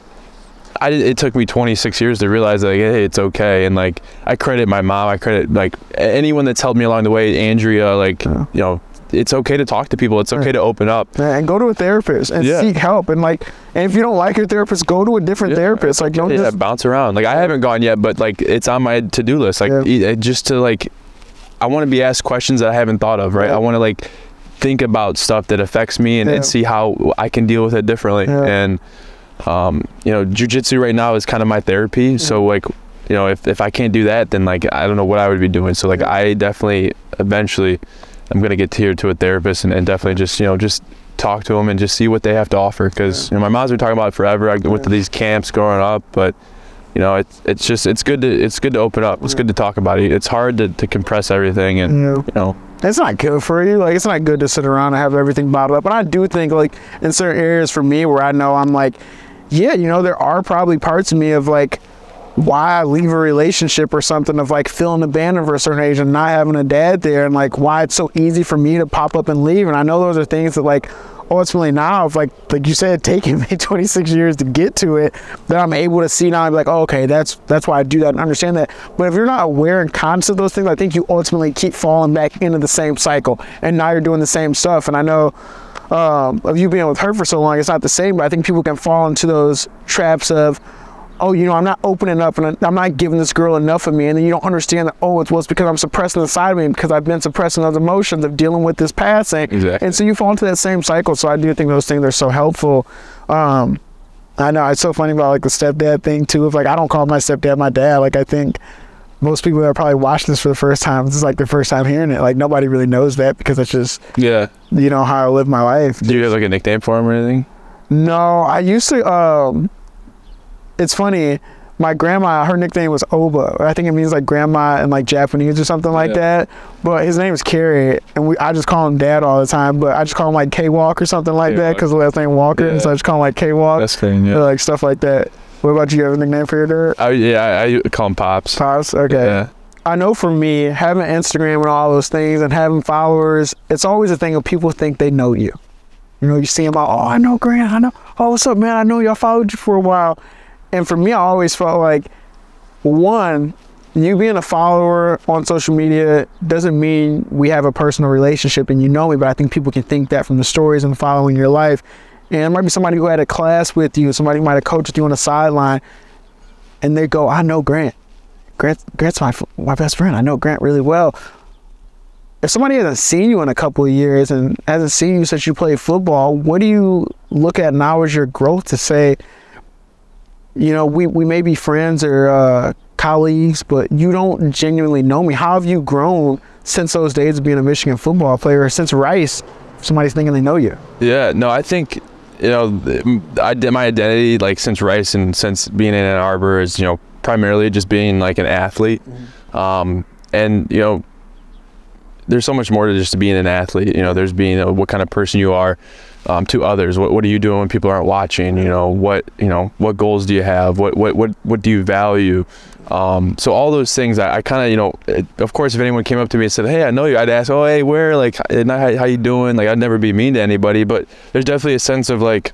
I did, it took me twenty-six years to realize like, hey, it's okay. And like, I credit my mom. I credit like anyone that's helped me along the way. Andrea, like, yeah. you know, it's okay to talk to people. It's okay right. to open up. And go to a therapist and yeah. seek help. And like, and if you don't like your therapist, go to a different yeah. therapist. Like, don't yeah, just bounce around. Like, I haven't gone yet, but like, it's on my to-do list. Like, yeah. just to like, I want to be asked questions that I haven't thought of. Right. Yeah. I want to like think about stuff that affects me and, yeah. and see how I can deal with it differently. Yeah. And um, you know, jiu-jitsu right now is kind of my therapy. Mm-hmm. So like, you know, if, if I can't do that, then like, I don't know what I would be doing. So like, yeah. I definitely eventually I'm going to get here to a therapist and, and definitely just, you know, just talk to them and just see what they have to offer. Cause yeah. you know, my mom's been talking about it forever. I yeah. went to these camps growing up, but you know, it's, it's just, it's good to, it's good to open up. It's yeah. good to talk about it. It's hard to, to compress everything and, yeah. you know, it's not good for you. Like, it's not good to sit around and have everything bottled up. But I do think like in certain areas for me where I know I'm like, yeah, you know, there are probably parts of me of like why I leave a relationship or something, of like feeling abandoned for a certain age and not having a dad there, and like why it's so easy for me to pop up and leave. And I know those are things that like ultimately now, if like like you said, taking me twenty-six years to get to it, that I'm able to see now and be like, oh, okay, that's that's why I do that and understand that. But if you're not aware and conscious of those things, I think you ultimately keep falling back into the same cycle, and now you're doing the same stuff. And I know um, of you being with her for so long, it's not the same, but I think people can fall into those traps of, oh, you know, I'm not opening up and I'm not giving this girl enough of me. And then you don't understand that, oh, it's, well, it's because I'm suppressing inside of me because I've been suppressing those emotions of dealing with this passing. Exactly. And so you fall into that same cycle. So I do think those things are so helpful. Um, I know it's so funny about like the stepdad thing too. If like, I don't call my stepdad my dad. Like, I think most people that are probably watching this for the first time, this is like their first time hearing it. Like, nobody really knows that because it's just, yeah, you know, how I live my life. Do you have like a nickname for him or anything? No, I used to, um, it's funny, my grandma, her nickname was Oba. I think it means like grandma in like Japanese or something like yeah. that. But his name is Kerry, and we I just call him Dad all the time. But I just call him like K-Walk or something like K-Walk. that, because the last name Walker, yeah. and so I just call him like K-Walk. That's thing, yeah. Like stuff like that. What about you? You have a nickname for your dirt? Oh yeah, I, I call him Pops. Pops, okay. Yeah. I know for me, having Instagram and all those things and having followers, it's always a thing of people think they know you. You know, you see them all, oh, I know Grant, I know, oh, what's up, man? I know y'all followed you for a while. And for me, I always felt like, one, you being a follower on social media doesn't mean we have a personal relationship and you know me, but I think people can think that from the stories and following your life. And it might be somebody who had a class with you, somebody who might have coached you on the sideline, and they go, I know Grant. Grant Grant's my, my best friend. I know Grant really well. If somebody hasn't seen you in a couple of years and hasn't seen you since you played football, what do you look at now as your growth to say, you know, we, we may be friends or uh, colleagues, but you don't genuinely know me. How have you grown since those days of being a Michigan football player, or since Rice, somebody's thinking they know you? Yeah, no, I think, you know, I did my identity, like, since Rice and since being in Ann Arbor is, you know, primarily just being, like, an athlete. Mm-hmm. um, and, you know, there's so much more to just being an athlete. You know, there's being a, what kind of person you are um, to others. What, what are you doing when people aren't watching? You know, what, you know, what goals do you have? What, what, what, what do you value? Um, so all those things, I, I kind of, you know, it, of course, if anyone came up to me and said, hey, I know you, I'd ask, oh, hey, where, like, how, how you doing? Like, I'd never be mean to anybody, but there's definitely a sense of like,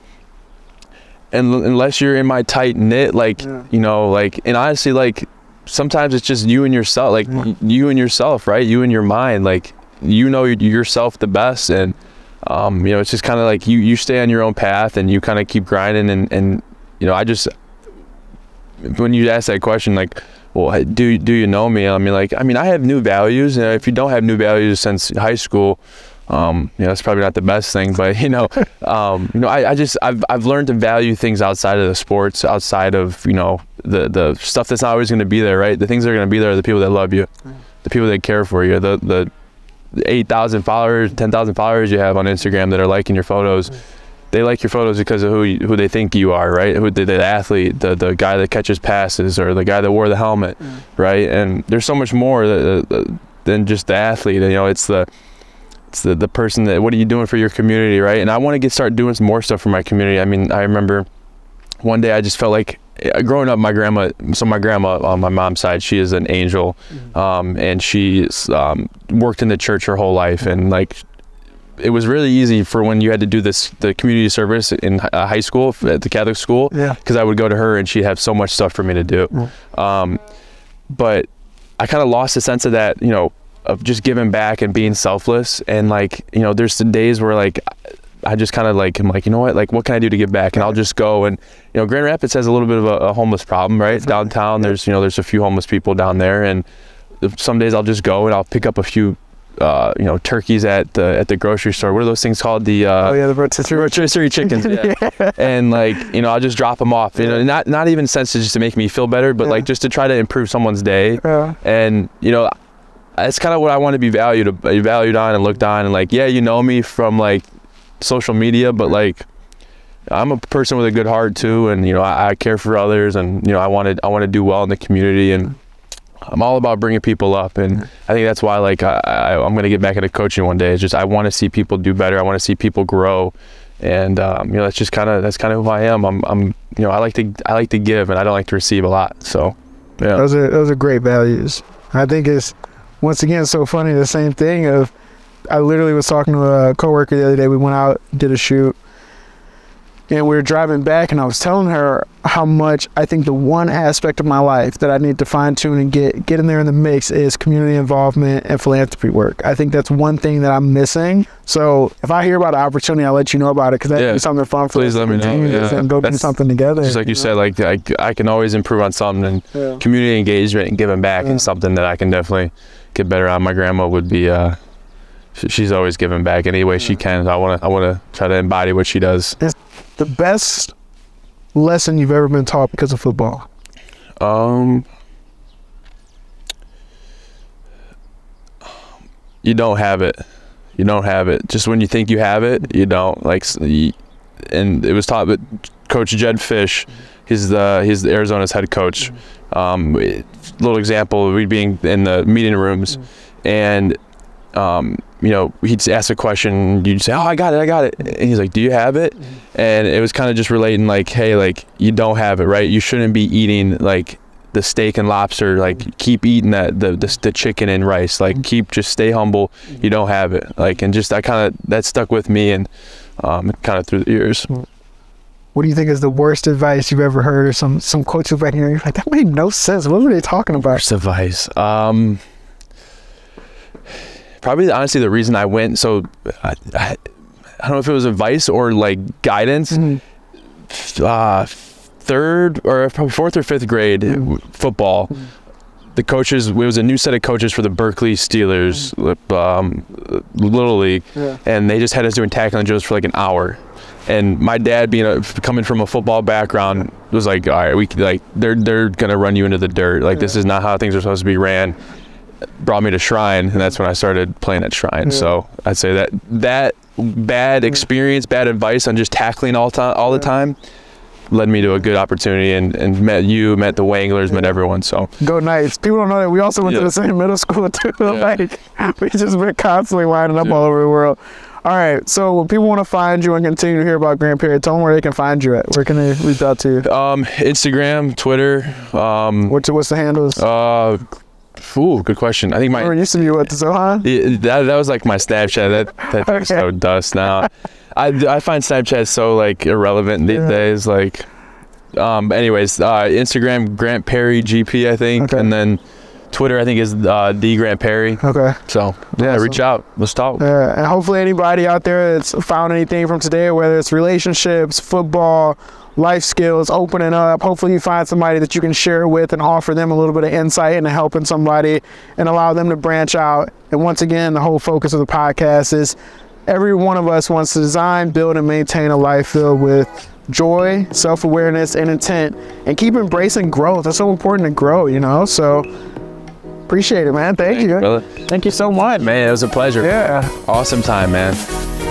and unless you're in my tight knit, like, yeah. you know, like, and honestly, like, sometimes it's just you and yourself, like mm-hmm. you and yourself, right? You and your mind, like you know yourself the best. And um, you know, it's just kind of like you you stay on your own path and you kind of keep grinding. And and you know, I just, when you ask that question, like, well, do do you know me? I mean, like, I mean, I have new values. And if you don't have new values since high school, um, you know, that's probably not the best thing. But you know, um, you know, I, I just I've I've learned to value things outside of the sports, outside of you know the the stuff that's not always going to be there, right? The things that are going to be there are the people that love you, the people that care for you, the the eight thousand followers, ten thousand followers you have on Instagram that are liking your photos. They like your photos because of who you, who they think you are, right? Who the, the athlete, the the guy that catches passes, or the guy that wore the helmet, mm. right? And there's so much more than, than just the athlete. You know, it's the it's the, the person that, what are you doing for your community, right? And I want to get start doing some more stuff for my community. I mean, I remember one day I just felt like, growing up, my grandma, so my grandma on my mom's side, she is an angel, mm. um, and she's um, worked in the church her whole life, mm. and like, it was really easy for when you had to do this, the community service in high school at the Catholic school, yeah, because I would go to her and she'd have so much stuff for me to do. Mm. Um, but I kind of lost the sense of that, you know, of just giving back and being selfless. And like, you know, there's some days where like, I just kind of like, I'm like, you know what, like, what can I do to give back? And I'll just go and, you know, Grand Rapids has a little bit of a, a homeless problem, right? That's downtown, right. There's, you know, there's a few homeless people down there. And some days I'll just go and I'll pick up a few uh you know turkeys at the at the grocery store. What are those things called? The uh oh yeah, the rotisserie, rotisserie chickens. Yeah. Yeah. And like, you know, I'll just drop them off, you know, not not even sense to just to make me feel better, but yeah, like just to try to improve someone's day. Yeah. And you know, that's kind of what I want to be valued valued on and looked on. And like, yeah, you know me from like social media, but like I'm a person with a good heart too. And you know, I, I care for others, and you know, I wanted I want to do well in the community. And I'm all about bringing people up, and I think that's why, like, I, I, I'm gonna get back into coaching one day. It's just I want to see people do better. I want to see people grow, and um, you know, that's just kind of that's kind of who I am. I'm, I'm, you know, I like to I like to give, and I don't like to receive a lot. So, yeah, those are those are great values. I think it's once again so funny. The same thing of I literally was talking to a coworker the other day. We went out, did a shoot, and we were driving back, and I was telling her how much I think the one aspect of my life that I need to fine tune and get get in there in the mix is community involvement and philanthropy work. I think that's one thing that I'm missing. So if I hear about an opportunity, I'll let you know about it, because that yeah. be something fun for Please us. Let me know. Yeah. And go that's, do something together. Just like you, you said, know? like I, I can always improve on something, and yeah. community engagement and giving back, yeah. and something that I can definitely get better on. My grandma would be, uh, she's always giving back any way yeah. she can. I want to I want to try to embody what she does. It's the best lesson you've ever been taught because of football? Um, you don't have it. You don't have it. Just when you think you have it, you don't. Like, and it was taught by Coach Jed Fish. He's the he's the Arizona's head coach. Um, little example: we'd be in the meeting rooms, and um. you know, he'd ask a question, you'd say, oh, I got it, I got it. And he's like, do you have it? And it was kind of just relating like, hey, like, you don't have it, right? You shouldn't be eating like the steak and lobster, like keep eating that, the, the, the chicken and rice, like keep, just stay humble, you don't have it. Like, and just, I kind of, that stuck with me, and um, kind of through the years. What do you think is the worst advice you've ever heard, or some, some quotes you've back here, you're like, that made no sense, what were they talking about? Worst advice. Um, Probably, honestly, the reason I went, so I, I, I don't know if it was advice or like guidance. Mm-hmm. uh, third or probably fourth or fifth grade mm-hmm. football, mm-hmm. the coaches, it was a new set of coaches for the Berkeley Steelers, mm-hmm. um, Little League, yeah. and they just had us doing tackling drills for like an hour. And my dad, being a, coming from a football background, was like, all right, we like they're they're gonna run you into the dirt. Like yeah. this is not how things are supposed to be ran. Brought me to Shrine, and that's when I started playing at Shrine. Yeah. So I'd say that that bad experience, bad advice on just tackling all time, all the time, led me to a good opportunity, and, and met you, met the Wanglers, yeah. met everyone. So go Knights. People don't know that we also went yeah. to the same middle school too. Yeah. Like we just were constantly winding up yeah. all over the world. All right, so when people want to find you and continue to hear about Grant Perry, tell them where they can find you at. Where can they reach out to you? Um, Instagram, Twitter. Um, what's what's the handles? Uh. Ooh, good question. I think my. Remember, used to be what the Zohan? That that was like my Snapchat. That that okay. so dust now. I I find Snapchat so like irrelevant these yeah. days. Like, um, anyways, uh, Instagram, Grant Perry G P, I think. Okay. And then Twitter, I think, is uh, the Grant Perry. Okay. So yeah, so, reach out. Let's talk. Yeah, and hopefully anybody out there that's found anything from today, whether it's relationships, football, life skills, opening up. Hopefully you find somebody that you can share with and offer them a little bit of insight into helping somebody and allow them to branch out. And once again, the whole focus of the podcast is every one of us wants to design, build, and maintain a life filled with joy, self-awareness, and intent. And keep embracing growth. It's so important to grow, you know? So appreciate it, man. Thank Thanks, you. Brother. Thank you so much. Man, it was a pleasure. Yeah. Awesome time, man.